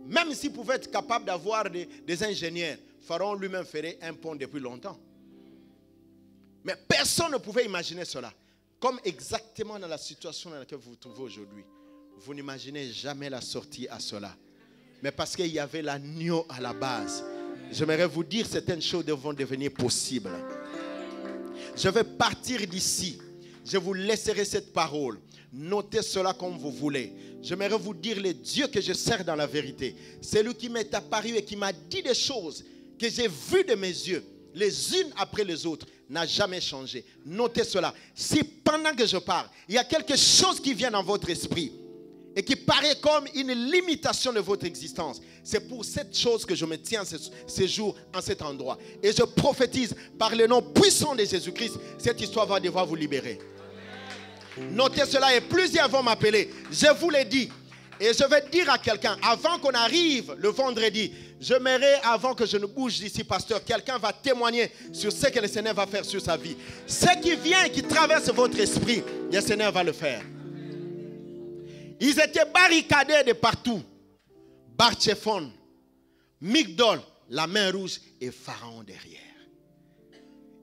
Même s'ils pouvaient être capables d'avoir des, des ingénieurs, Pharaon lui-même ferait un pont depuis longtemps. Mais personne ne pouvait imaginer cela. Comme exactement dans la situation dans laquelle vous vous trouvez aujourd'hui. Vous n'imaginez jamais la sortie à cela. Mais parce qu'il y avait l'agneau à la base. J'aimerais vous dire, certaines choses vont devenir possibles. Je vais partir d'ici. Je vous laisserai cette parole. Notez cela comme vous voulez. J'aimerais vous dire le Dieu que je sers dans la vérité. C'est lui qui m'est apparu et qui m'a dit des choses que j'ai vues de mes yeux, les unes après les autres, n'a jamais changé. Notez cela. Si pendant que je parle, il y a quelque chose qui vient dans votre esprit et qui paraît comme une limitation de votre existence, c'est pour cette chose que je me tiens ce, ce jour en cet endroit. Et je prophétise par le nom puissant de Jésus-Christ, cette histoire va devoir vous libérer. Amen. Notez cela et plusieurs vont m'appeler. Je vous l'ai dit. Et je vais dire à quelqu'un, avant qu'on arrive le vendredi, j'aimerais, avant que je ne bouge d'ici, pasteur, quelqu'un va témoigner sur ce que le Seigneur va faire sur sa vie. Ce qui vient et qui traverse votre esprit, le Seigneur va le faire. Ils étaient barricadés de partout. Barthéphone, Migdol, la main rouge et Pharaon derrière.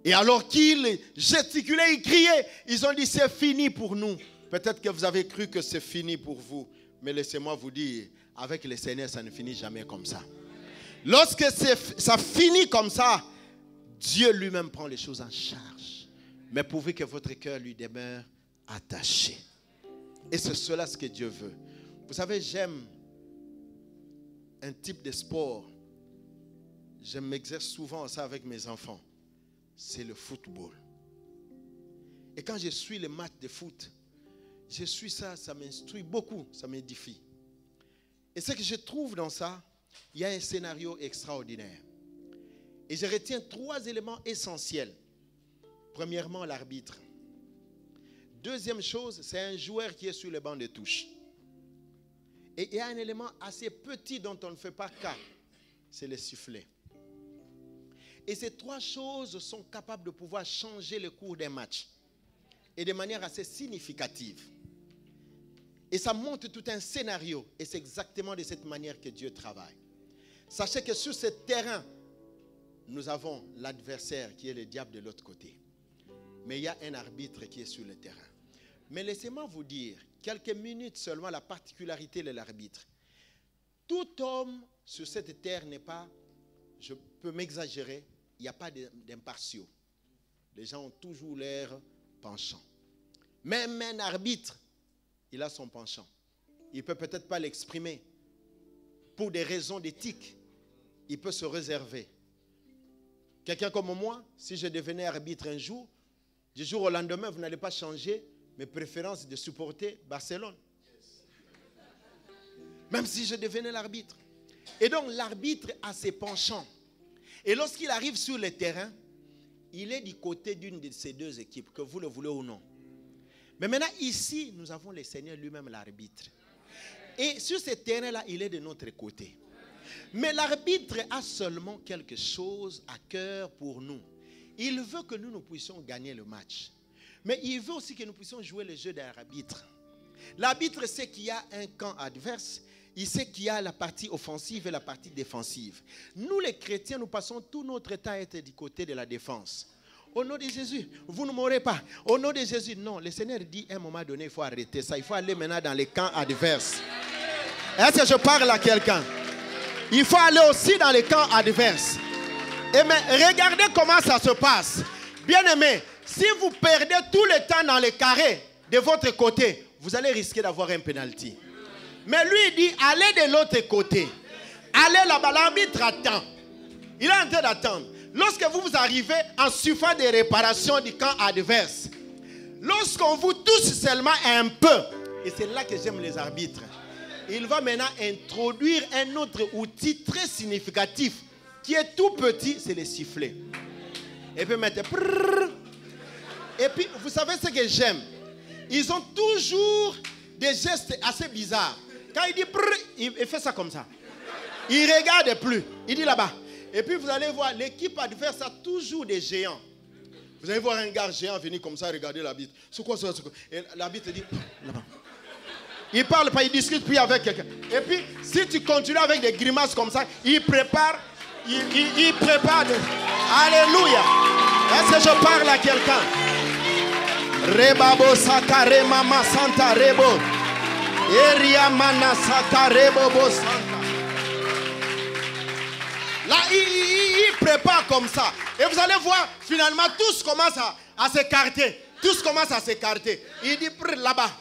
Et alors qu'ils gesticulaient, ils criaient, ils ont dit c'est fini pour nous. Peut-être que vous avez cru que c'est fini pour vous. Mais laissez-moi vous dire, avec le Seigneur, ça ne finit jamais comme ça. Lorsque ça finit comme ça, Dieu lui-même prend les choses en charge. Mais pourvu que votre cœur lui demeure attaché. Et c'est cela ce que Dieu veut. Vous savez, j'aime un type de sport. Je m'exerce souvent ça avec mes enfants. C'est le football. Et quand je suis les matchs de foot, je suis ça, ça m'instruit beaucoup, ça m'édifie. Et ce que je trouve dans ça, il y a un scénario extraordinaire. Et je retiens trois éléments essentiels. Premièrement, l'arbitre. Deuxième chose, c'est un joueur qui est sur le banc de touche. Et il y a un élément assez petit dont on ne fait pas cas, c'est le sifflet. Et ces trois choses sont capables de pouvoir changer le cours d'un match. Et de manière assez significative. Et ça montre tout un scénario. Et c'est exactement de cette manière que Dieu travaille. Sachez que sur ce terrain, nous avons l'adversaire qui est le diable de l'autre côté. Mais il y a un arbitre qui est sur le terrain. Mais laissez-moi vous dire, quelques minutes seulement, la particularité de l'arbitre. Tout homme sur cette terre n'est pas, je peux m'exagérer, il n'y a pas d'impartiaux. Les gens ont toujours l'air penchants. Même un arbitre, il a son penchant. Il ne peut peut-être pas l'exprimer. Pour des raisons d'éthique, il peut se réserver. Quelqu'un comme moi, si je devenais arbitre un jour, du jour au lendemain, vous n'allez pas changer mes préférences de supporter Barcelone. Même si je devenais l'arbitre. Et donc l'arbitre a ses penchants. Et lorsqu'il arrive sur le terrain, il est du côté d'une de ces deux équipes, que vous le voulez ou non. Mais maintenant, ici, nous avons le Seigneur lui-même, l'arbitre. Et sur ce terrain-là, il est de notre côté. Mais l'arbitre a seulement quelque chose à cœur pour nous. Il veut que nous, nous puissions gagner le match. Mais il veut aussi que nous puissions jouer le jeu d'un arbitre. L'arbitre sait qu'il y a un camp adverse. Il sait qu'il y a la partie offensive et la partie défensive. Nous, les chrétiens, nous passons tout notre temps à être du côté de la défense. Au nom de Jésus, vous ne mourrez pas. Au nom de Jésus, non. Le Seigneur dit à un moment donné, il faut arrêter ça. Il faut aller maintenant dans les camps adverses. Est-ce que je parle à quelqu'un? Il faut aller aussi dans les camps adverses. Et mais regardez comment ça se passe. Bien-aimés, si vous perdez tout le temps dans les carrés de votre côté, vous allez risquer d'avoir un pénalty. Mais lui, il dit, allez de l'autre côté. Allez là-bas, l'arbitre attend. Il est en train d'attendre. Lorsque vous vous arrivez en suffisant des réparations du camp adverse, lorsqu'on vous touche seulement un peu, et c'est là que j'aime les arbitres, il va maintenant introduire un autre outil très significatif, qui est tout petit, c'est le sifflet. Et puis mettre... Et puis, vous savez ce que j'aime? Ils ont toujours des gestes assez bizarres. Quand il dit... Il fait ça comme ça. Il ne regarde plus. Il dit là-bas. Et puis vous allez voir, l'équipe adverse a toujours des géants. Vous allez voir un gars géant venir comme ça regarder l'arbitre. C'est quoi ça? Et l'arbitre dit, là-bas. Il parle pas, il discute puis avec quelqu'un. Et puis, si tu continues avec des grimaces comme ça, il prépare, il, il, il prépare. Des... Alléluia. Est-ce que je parle à quelqu'un? Rebabo satare mama santa rebo. Eriamana satare bobo santa. Là, il, il, il prépare comme ça. Et vous allez voir, finalement, tous commencent à, à s'écarter. Tous commencent à s'écarter. Il dit, là-bas.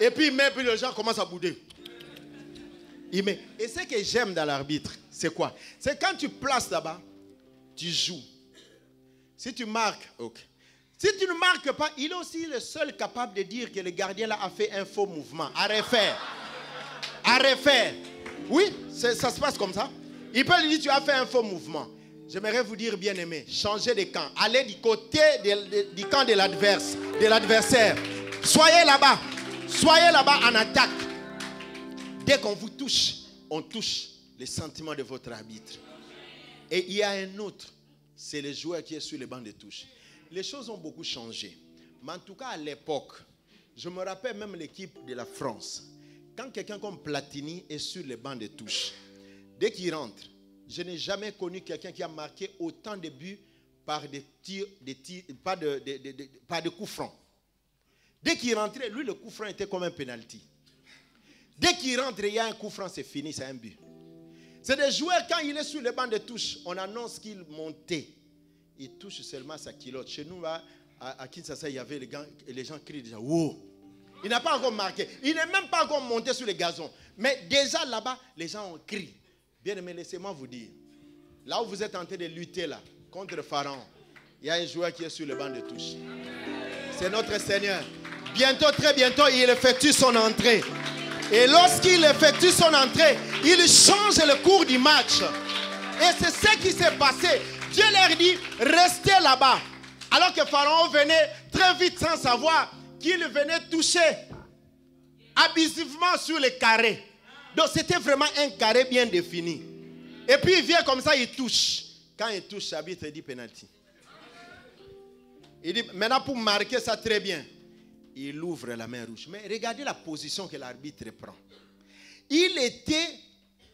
Et puis, il met, puis les gens commencent à bouder. Il met. Et ce que j'aime dans l'arbitre, c'est quoi? C'est quand tu places là-bas, tu joues. Si tu marques, ok. Si tu ne marques pas, il est aussi le seul capable de dire que le gardien là a fait un faux mouvement. À refaire. À refaire. Oui, ça se passe comme ça. Il peut lui dire, tu as fait un faux mouvement. J'aimerais vous dire, bien-aimé, changez de camp. Allez du côté de, de, du camp de l'adverse, de l'adversaire. Soyez là-bas. Soyez là-bas en attaque. Dès qu'on vous touche, on touche les sentiments de votre arbitre. Et il y a un autre, c'est le joueur qui est sur les bancs de touche. Les choses ont beaucoup changé. Mais en tout cas, à l'époque, je me rappelle même l'équipe de la France. Quand quelqu'un comme Platini est sur les bancs de touche, dès qu'il rentre, je n'ai jamais connu quelqu'un qui a marqué autant de buts par des tirs, des tirs pas de, de, de, de, de coups francs. Dès qu'il rentrait, lui, le coup franc était comme un pénalty. Dès qu'il rentre, il y a un coup franc, c'est fini, c'est un but. C'est des joueurs, quand il est sur le banc de touche, on annonce qu'il montait. Il touche seulement sa culotte. Chez nous, à, à, à Kinshasa, il y avait les gens, les gens crient déjà, wow! Il n'a pas encore marqué. Il n'est même pas encore monté sur le gazon. Mais déjà là-bas, les gens ont crié. Bien-aimés, laissez-moi vous dire, là où vous êtes en train de lutter là, contre Pharaon, il y a un joueur qui est sur le banc de touche. C'est notre Seigneur. Bientôt, très bientôt, il effectue son entrée. Et lorsqu'il effectue son entrée, il change le cours du match. Et c'est ce qui s'est passé. Dieu leur dit, restez là-bas. Alors que Pharaon venait très vite sans savoir qu'il venait toucher abusivement sur les carrés. Donc c'était vraiment un carré bien défini. Et puis il vient comme ça, il touche. Quand il touche, l'arbitre dit pénalty. Il dit, maintenant pour marquer ça très bien, il ouvre la main rouge. Mais regardez la position que l'arbitre prend. Il était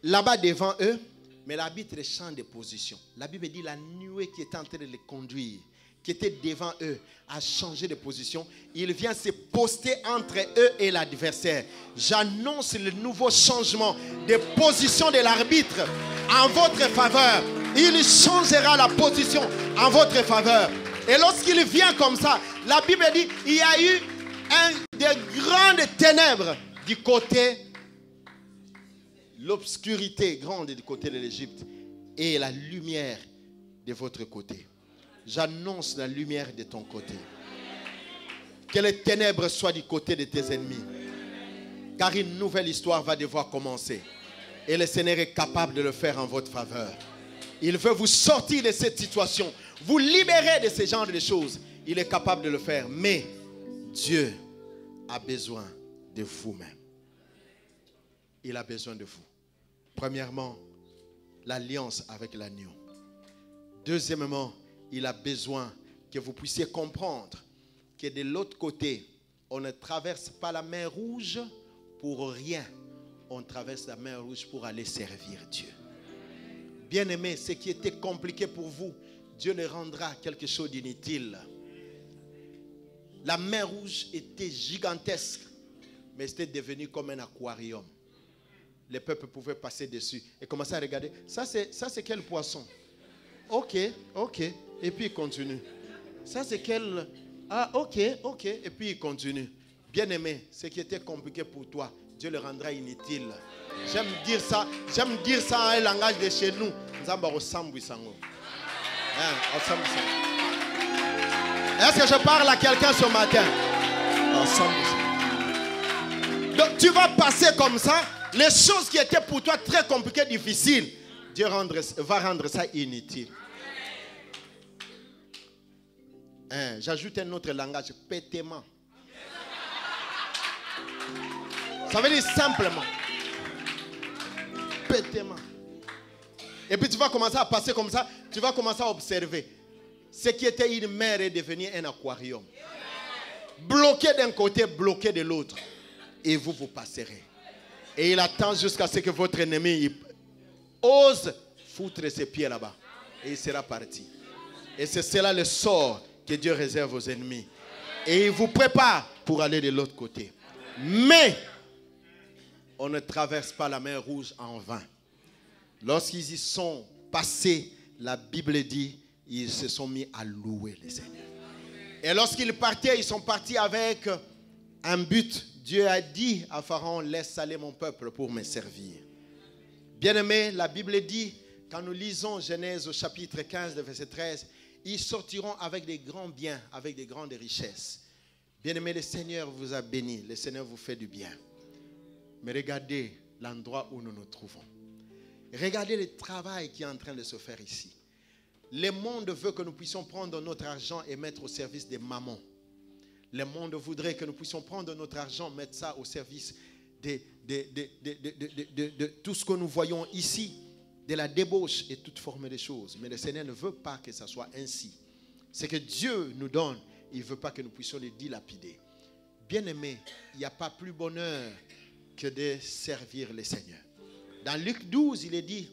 là-bas devant eux, mais l'arbitre change de position. La Bible dit la nuée qui était en train de les conduire, qui était devant eux, a changé de position. Il vient se poster entre eux et l'adversaire. J'annonce le nouveau changement de position de l'arbitre en votre faveur. Il changera la position en votre faveur. Et lorsqu'il vient comme ça, la Bible dit, il y a eu un des grandes ténèbres du côté, l'obscurité grande du côté de l'Égypte et la lumière de votre côté. J'annonce la lumière de ton côté. Que les ténèbres soient du côté de tes ennemis. Car une nouvelle histoire va devoir commencer. Et le Seigneur est capable de le faire en votre faveur. Il veut vous sortir de cette situation. Vous libérer de ce genre de choses. Il est capable de le faire. Mais Dieu a besoin de vous-même. Il a besoin de vous. Premièrement, l'alliance avec l'agneau. Deuxièmement, il a besoin que vous puissiez comprendre que de l'autre côté, on ne traverse pas la mer rouge pour rien. On traverse la mer rouge pour aller servir Dieu. Bien-aimés, ce qui était compliqué pour vous, Dieu le rendra quelque chose d'inutile. La mer rouge était gigantesque, mais c'était devenu comme un aquarium. Les peuples pouvaient passer dessus et commencer à regarder. Ça, c'est quel poisson? Ok, ok. Et puis, il continue. Ça, c'est quel... Ah, ok, ok. Et puis, il continue. Bien-aimé, ce qui était compliqué pour toi, Dieu le rendra inutile. J'aime dire ça. J'aime dire ça en un langage de chez nous. Est-ce que je parle à quelqu'un ce matin? Donc, tu vas passer comme ça. Les choses qui étaient pour toi très compliquées, difficiles, Dieu rendre, va rendre ça inutile. Hein, j'ajoute un autre langage, pétément. Ça veut dire simplement. Pétément. Et puis tu vas commencer à passer comme ça, tu vas commencer à observer. Ce qui était une mer est devenu un aquarium. Bloqué d'un côté, bloqué de l'autre. Et vous, vous passerez. Et il attend jusqu'à ce que votre ennemi ose foutre ses pieds là-bas. Et il sera parti. Et c'est cela le sort que Dieu réserve aux ennemis. Et il vous prépare pour aller de l'autre côté. Mais on ne traverse pas la mer rouge en vain. Lorsqu'ils y sont passés, la Bible dit, ils se sont mis à louer les Seigneurs. Et lorsqu'ils partaient, ils sont partis avec un but. Dieu a dit à Pharaon, laisse aller mon peuple pour me servir. Bien-aimés, la Bible dit, quand nous lisons Genèse au chapitre quinze, verset treize, ils sortiront avec des grands biens, avec des grandes richesses. Bien-aimés, le Seigneur vous a béni, le Seigneur vous fait du bien. Mais regardez l'endroit où nous nous trouvons. Regardez le travail qui est en train de se faire ici. Le monde veut que nous puissions prendre notre argent et mettre au service des mamans. Le monde voudrait que nous puissions prendre notre argent, mettre ça au service de, de, de, de, de, de, de, de, de tout ce que nous voyons ici, de la débauche et toute forme de choses. Mais le Seigneur ne veut pas que ça soit ainsi. Ce que Dieu nous donne, il ne veut pas que nous puissions le dilapider. Bien-aimés, il n'y a pas plus bonheur que de servir le Seigneur. Dans Luc douze, il est dit,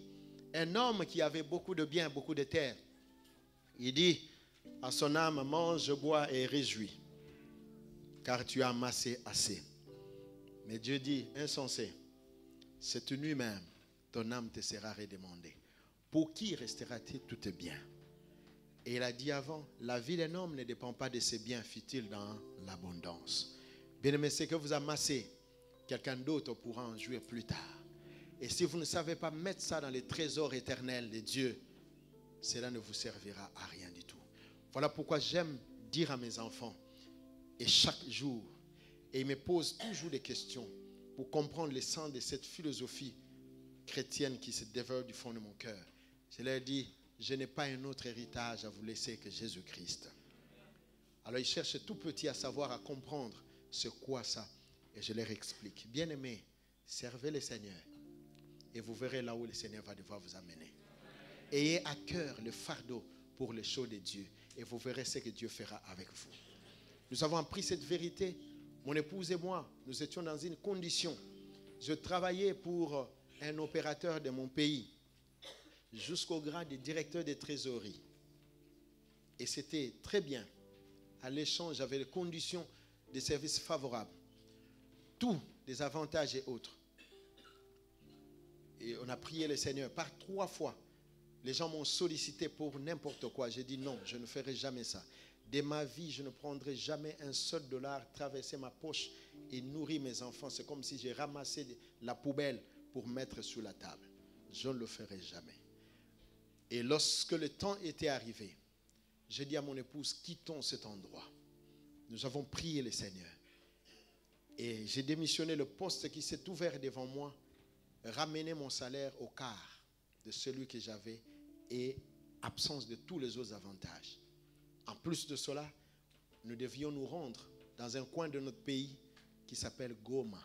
un homme qui avait beaucoup de biens, beaucoup de terres, il dit à son âme, mange, bois et réjouis. Car tu as amassé assez. Mais Dieu dit, insensé, cette nuit même, ton âme te sera redemandée. Pour qui restera-t-il tout bien? Et il a dit avant, la vie d'un homme ne dépend pas de ses biens futiles dans l'abondance. Bien-aimé, ce que vous amassez, quelqu'un d'autre pourra en jouir plus tard. Et si vous ne savez pas mettre ça dans les trésors éternels de Dieu, cela ne vous servira à rien du tout. Voilà pourquoi j'aime dire à mes enfants, et chaque jour, et il me pose toujours des questions pour comprendre le sens de cette philosophie chrétienne qui se dévore du fond de mon cœur. Je leur dis, je n'ai pas un autre héritage à vous laisser que Jésus-Christ. Alors ils cherchent tout petit à savoir, à comprendre c'est quoi ça. Et je leur explique. Bien-aimés, servez le Seigneur et vous verrez là où le Seigneur va devoir vous amener. Ayez à cœur le fardeau pour les choses de Dieu et vous verrez ce que Dieu fera avec vous. Nous avons appris cette vérité. Mon épouse et moi, nous étions dans une condition. Je travaillais pour un opérateur de mon pays jusqu'au grade de directeur de trésorerie. Et c'était très bien. À l'échange, j'avais les conditions de service favorables. Tous les avantages et autres. Et on a prié le Seigneur par trois fois. Les gens m'ont sollicité pour n'importe quoi. J'ai dit non, je ne ferai jamais ça. de ma vie, je ne prendrai jamais un seul dollar, traverser ma poche et nourrir mes enfants. C'est comme si j'ai ramassé la poubelle pour mettre sur la table. Je ne le ferai jamais. Et lorsque le temps était arrivé, j'ai dit à mon épouse, quittons cet endroit. Nous avons prié le Seigneur. Et j'ai démissionné le poste qui s'est ouvert devant moi, ramené mon salaire au quart de celui que j'avais et absence de tous les autres avantages. En plus de cela, nous devions nous rendre dans un coin de notre pays qui s'appelle Goma.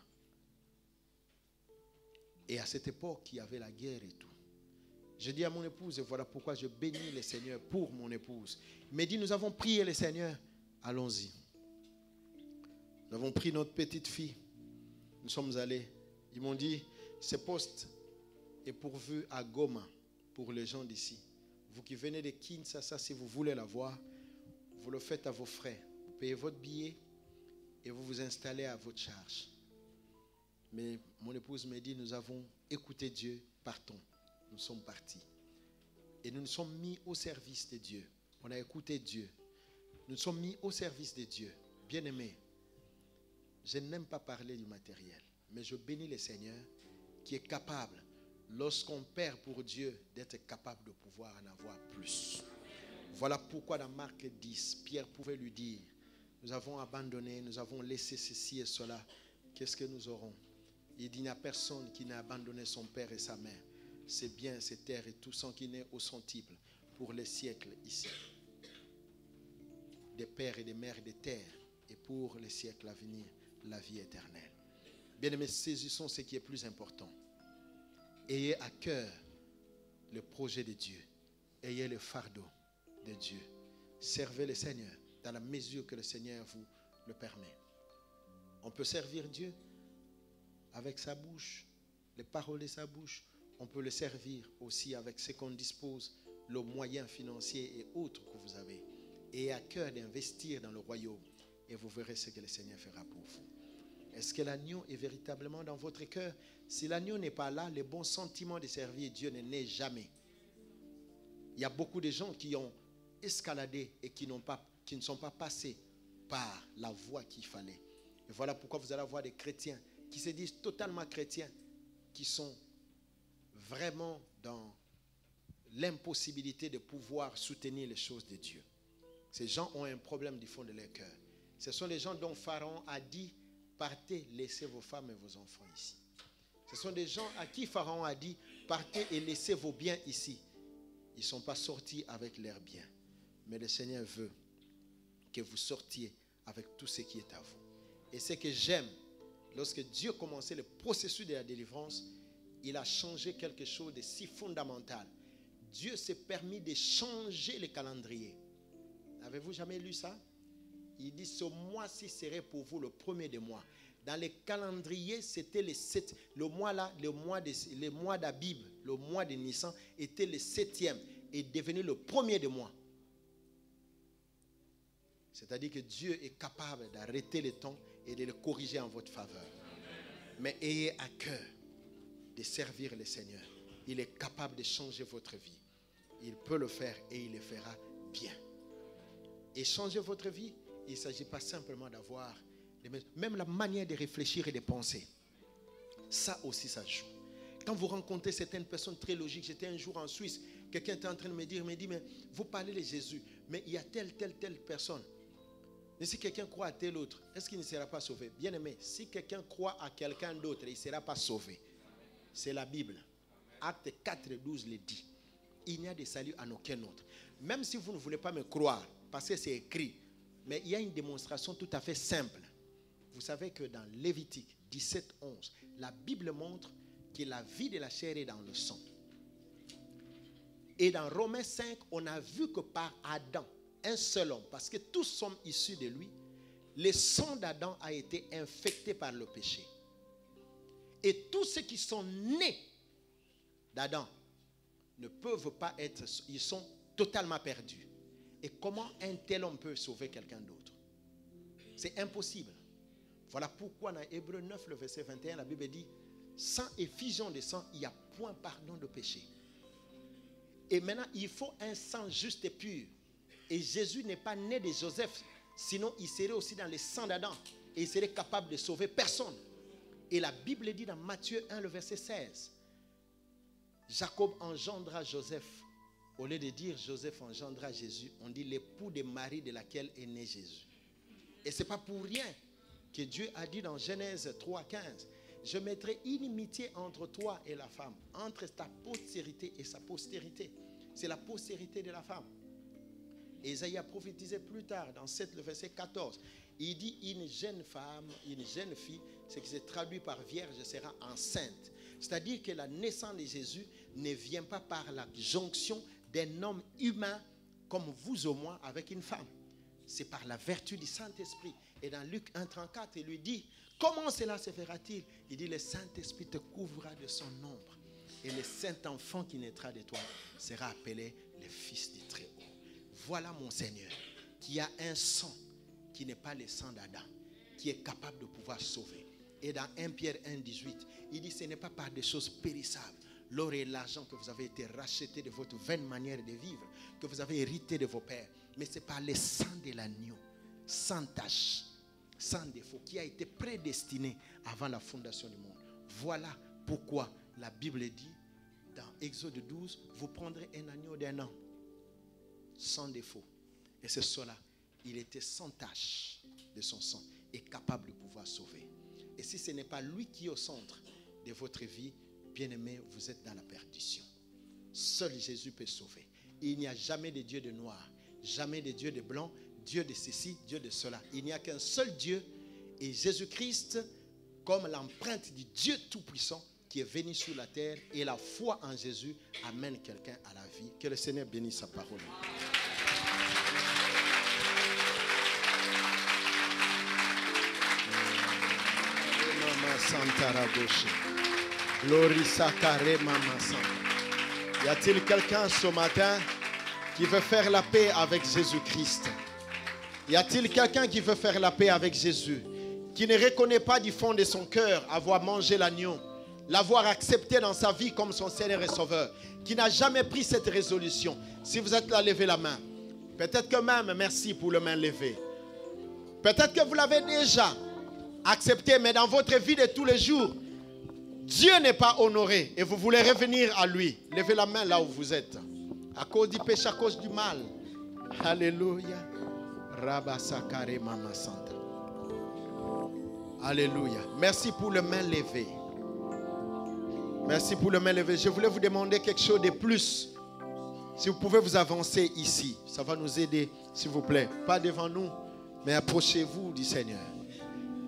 Et à cette époque, il y avait la guerre et tout. Je dis à mon épouse, et voilà pourquoi je bénis le Seigneur pour mon épouse. Il me dit, nous avons prié le Seigneur, allons-y. Nous avons pris notre petite fille, nous sommes allés. Ils m'ont dit, ce poste est pourvu à Goma pour les gens d'ici. Vous qui venez de Kinshasa, si vous voulez la voir, vous le faites à vos frais. Vous payez votre billet et vous vous installez à votre charge. Mais mon épouse me dit, nous avons écouté Dieu, partons. Nous sommes partis. Et nous nous sommes mis au service de Dieu. On a écouté Dieu. Nous nous sommes mis au service de Dieu. Bien-aimés, je n'aime pas parler du matériel, mais je bénis le Seigneur qui est capable, lorsqu'on perd pour Dieu, d'être capable de pouvoir en avoir plus. Voilà pourquoi dans Marc dix, Pierre pouvait lui dire, nous avons abandonné, nous avons laissé ceci et cela. Qu'est-ce que nous aurons? Il dit, il n'y a personne qui n'a abandonné son père et sa mère, ses biens, ses terres et tout sans qu'il n'ait au centuple pour les siècles ici. Des pères et des mères et des terres et pour les siècles à venir, la vie éternelle. Bien-aimés, saisissons ce qui est plus important. Ayez à cœur le projet de Dieu. Ayez le fardeau de Dieu. Servez le Seigneur dans la mesure que le Seigneur vous le permet. On peut servir Dieu avec sa bouche, les paroles de sa bouche. On peut le servir aussi avec ce qu'on dispose, le moyen financier et autres que vous avez. Ayez à cœur d'investir dans le royaume et vous verrez ce que le Seigneur fera pour vous. Est-ce que l'agneau est véritablement dans votre cœur? Si l'agneau n'est pas là, le bon sentiment de servir Dieu ne naît jamais. Il y a beaucoup de gens qui ont escaladé et qui, n'ont pas, qui ne sont pas passés par la voie qu'il fallait. Et voilà pourquoi vous allez avoir des chrétiens qui se disent totalement chrétiens, qui sont vraiment dans l'impossibilité de pouvoir soutenir les choses de Dieu. Ces gens ont un problème du fond de leur cœur. Ce sont les gens dont Pharaon a dit, partez, laissez vos femmes et vos enfants ici. Ce sont des gens à qui Pharaon a dit, partez et laissez vos biens ici. Ils ne sont pas sortis avec leurs biens. Mais le Seigneur veut que vous sortiez avec tout ce qui est à vous. Et ce que j'aime, lorsque Dieu commençait le processus de la délivrance, il a changé quelque chose de si fondamental. Dieu s'est permis de changer le calendrier. Avez-vous jamais lu ça? Il dit, ce mois-ci serait pour vous le premier des mois. Dans les calendriers, c'était les sept. Le mois-là, le mois de d'Abib, le mois de Nissan, était le septième et devenu le premier des mois. C'est-à-dire que Dieu est capable d'arrêter le temps et de le corriger en votre faveur. Amen. Mais ayez à cœur de servir le Seigneur. Il est capable de changer votre vie. Il peut le faire et il le fera bien. Et changer votre vie, il ne s'agit pas simplement d'avoir, même la manière de réfléchir et de penser. Ça aussi, ça joue. Quand vous rencontrez certaines personnes très logiques, j'étais un jour en Suisse, quelqu'un était en train de me dire, me dit, mais vous parlez de Jésus, mais il y a telle, telle, telle personne. Mais si quelqu'un croit à tel autre, est-ce qu'il ne sera pas sauvé? Bien aimé, si quelqu'un croit à quelqu'un d'autre, il ne sera pas sauvé. C'est la Bible. Actes quatre, douze le dit. Il n'y a de salut en aucun autre. Même si vous ne voulez pas me croire, parce que c'est écrit, mais il y a une démonstration tout à fait simple. Vous savez que dans Lévitique dix-sept, onze, la Bible montre que la vie de la chair est dans le sang. Et dans Romains cinq, on a vu que par Adam, un seul homme, parce que tous sommes issus de lui, le sang d'Adam a été infecté par le péché. Et tous ceux qui sont nés d'Adam ne peuvent pas être, ils sont totalement perdus. Et comment un tel homme peut sauver quelqu'un d'autre? C'est impossible. Voilà pourquoi dans Hébreux neuf, le verset vingt et un, la Bible dit, sans effusion de sang, il n'y a point pardon de péché. Et maintenant, il faut un sang juste et pur. Et Jésus n'est pas né de Joseph. Sinon, il serait aussi dans le sang d'Adam. Et il serait capable de sauver personne. Et la Bible dit dans Matthieu un, le verset seize. Jacob engendra Joseph. Au lieu de dire Joseph engendra Jésus, on dit l'époux de Marie de laquelle est né Jésus. Et ce n'est pas pour rien que Dieu a dit dans Genèse trois, quinze. Je mettrai inimitié entre toi et la femme, entre ta postérité et sa postérité. C'est la postérité de la femme. Ésaïe a prophétisé plus tard dans sept, le verset quatorze. Il dit une jeune femme, une jeune fille, ce qui se traduit par vierge sera enceinte. C'est-à-dire que la naissance de Jésus ne vient pas par la jonction d'un homme humain comme vous au moins avec une femme. C'est par la vertu du Saint-Esprit. Et dans Luc un, trente-quatre, il lui dit, comment cela se fera-t-il? Il dit, le Saint-Esprit te couvrira de son ombre. Et le Saint-Enfant qui naîtra de toi sera appelé le Fils du Très-Haut. Voilà mon Seigneur qui a un sang qui n'est pas le sang d'Adam, qui est capable de pouvoir sauver. Et dans un Pierre un, dix-huit, il dit, ce n'est pas par des choses périssables, l'or et l'argent que vous avez été rachetés de votre vaine manière de vivre, que vous avez hérité de vos pères, mais c'est par le sang de l'agneau, sans tache, sans défaut, qui a été prédestiné avant la fondation du monde. Voilà pourquoi la Bible dit dans Exode douze, vous prendrez un agneau d'un an, sans défaut. Et c'est cela, il était sans tache de son sang et capable de pouvoir sauver. Et si ce n'est pas lui qui est au centre de votre vie, bien-aimé, vous êtes dans la perdition. Seul Jésus peut sauver. Il n'y a jamais de Dieu de noir, jamais de Dieu de blanc, Dieu de ceci, Dieu de cela. Il n'y a qu'un seul Dieu et Jésus-Christ comme l'empreinte du Dieu Tout-Puissant qui est venu sur la terre, et la foi en Jésus amène quelqu'un à la vie. Que le Seigneur bénisse sa parole. Y a-t-il quelqu'un ce matin qui veut faire la paix avec Jésus-Christ? Y a-t-il quelqu'un qui veut faire la paix avec Jésus, qui ne reconnaît pas du fond de son cœur avoir mangé l'agneau, l'avoir accepté dans sa vie comme son Seigneur et Sauveur, qui n'a jamais pris cette résolution? Si vous êtes là, levez la main. Peut-être que même, merci pour le main levée. Peut-être que vous l'avez déjà accepté, mais dans votre vie de tous les jours, Dieu n'est pas honoré et vous voulez revenir à lui. Levez la main là où vous êtes. À cause du péché, à cause du mal. Alléluia. Rabasakare Mama Santa. Alléluia. Merci pour le main levée. Merci pour le main levée. Je voulais vous demander quelque chose de plus. Si vous pouvez vous avancer ici, ça va nous aider, s'il vous plaît. Pas devant nous, mais approchez-vous du Seigneur.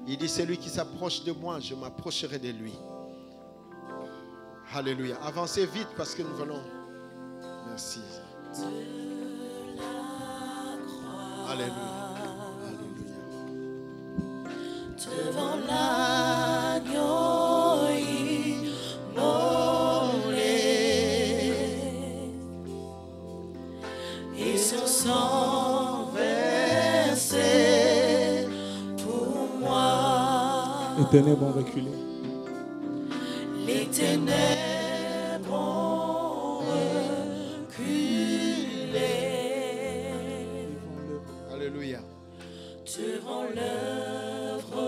Il dit, celui qui s'approche de moi, je m'approcherai de lui. Alléluia. Avancez vite parce que nous venons. Merci. Alléluia. Alléluia. Devant l'agneau. Et son sang versé pour moi. Les ténèbres ont reculé. Les ténèbres ont reculé. Alléluia. Devant l'œuvre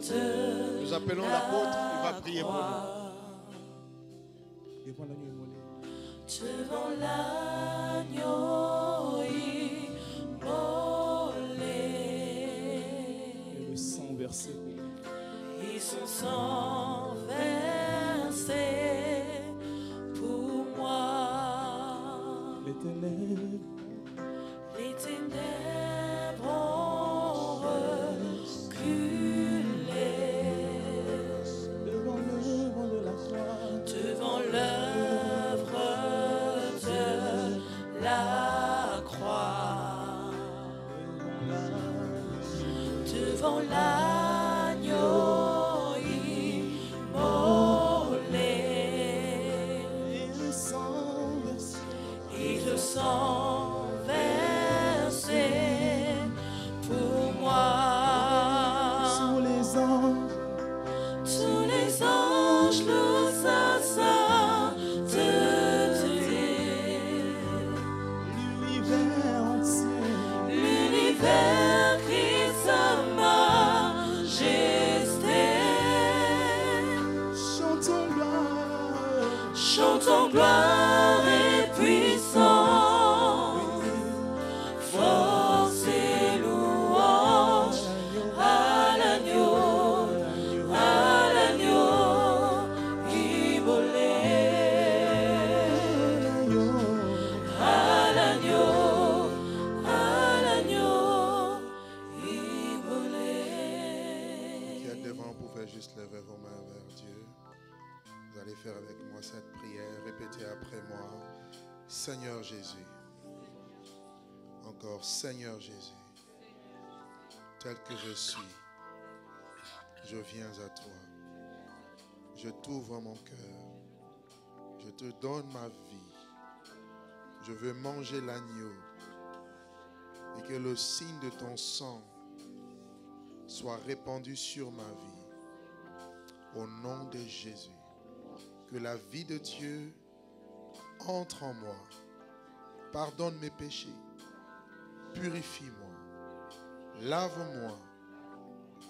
de. Nous appelons l'apôtre, il va prier pour nous. Devant l'agneau immolé. Devant l'agneau immolé. Et le sang versé. Et son sang versé pour moi. Les ténèbres. Les ténèbres ont reculé. Devant l'œuvre de la croix. Devant l'œuvre. La croix, devant l'agneau immolé, et le sang versé, et le sang versé pour moi. Sous les anges, sous les anges, le saint. Thank you. encore. Seigneur Jésus, tel que je suis, je viens à toi. Je t'ouvre mon cœur. Je te donne ma vie. Je veux manger l'agneau et que le signe de ton sang soit répandu sur ma vie. Au nom de Jésus, que la vie de Dieu entre en moi. Pardonne mes péchés. Purifie-moi. Lave-moi.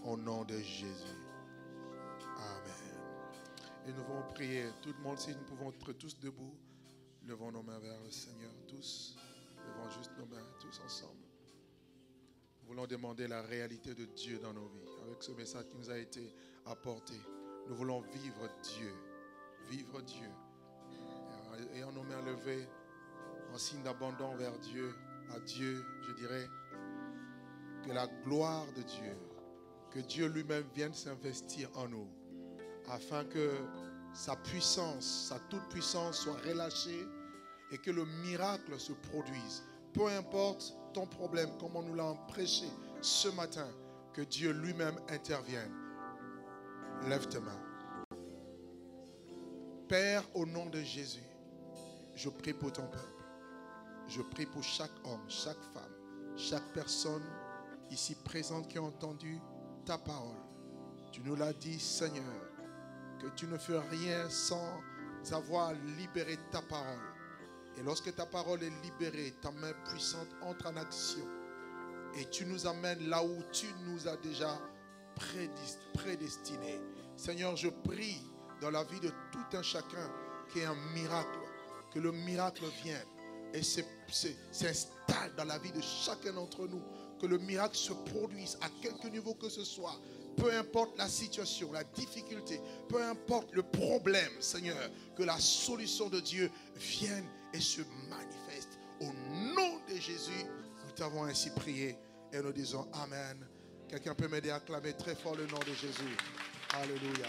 Au nom de Jésus. Amen. Et nous allons prier. Tout le monde, si nous pouvons être tous debout, levons nos mains vers le Seigneur. Tous. Levons juste nos mains, tous ensemble. Nous voulons demander la réalité de Dieu dans nos vies. Avec ce message qui nous a été apporté, nous voulons vivre Dieu. Vivre Dieu. Et en nos mains levées, en signe d'abandon vers Dieu, à Dieu, je dirais, que la gloire de Dieu, que Dieu lui-même vienne s'investir en nous, afin que sa puissance, sa toute-puissance soit relâchée et que le miracle se produise. Peu importe ton problème, comme on nous l'a prêché ce matin, que Dieu lui-même intervienne. Lève tes mains. Père, au nom de Jésus, je prie pour ton peuple. Je prie pour chaque homme, chaque femme, chaque personne ici présente qui a entendu ta parole. Tu nous l'as dit, Seigneur, que tu ne fais rien sans avoir libéré ta parole. Et lorsque ta parole est libérée, ta main puissante entre en action. Et tu nous amènes là où tu nous as déjà prédestinés. Seigneur, je prie dans la vie de tout un chacun qu'il y ait un miracle, que le miracle vienne et s'installe dans la vie de chacun d'entre nous. Que le miracle se produise à quelque niveau que ce soit. Peu importe la situation, la difficulté, peu importe le problème, Seigneur, que la solution de Dieu vienne et se manifeste. Au nom de Jésus, nous t'avons ainsi prié et nous disons Amen. Quelqu'un peut m'aider à acclamer très fort le nom de Jésus. Alléluia.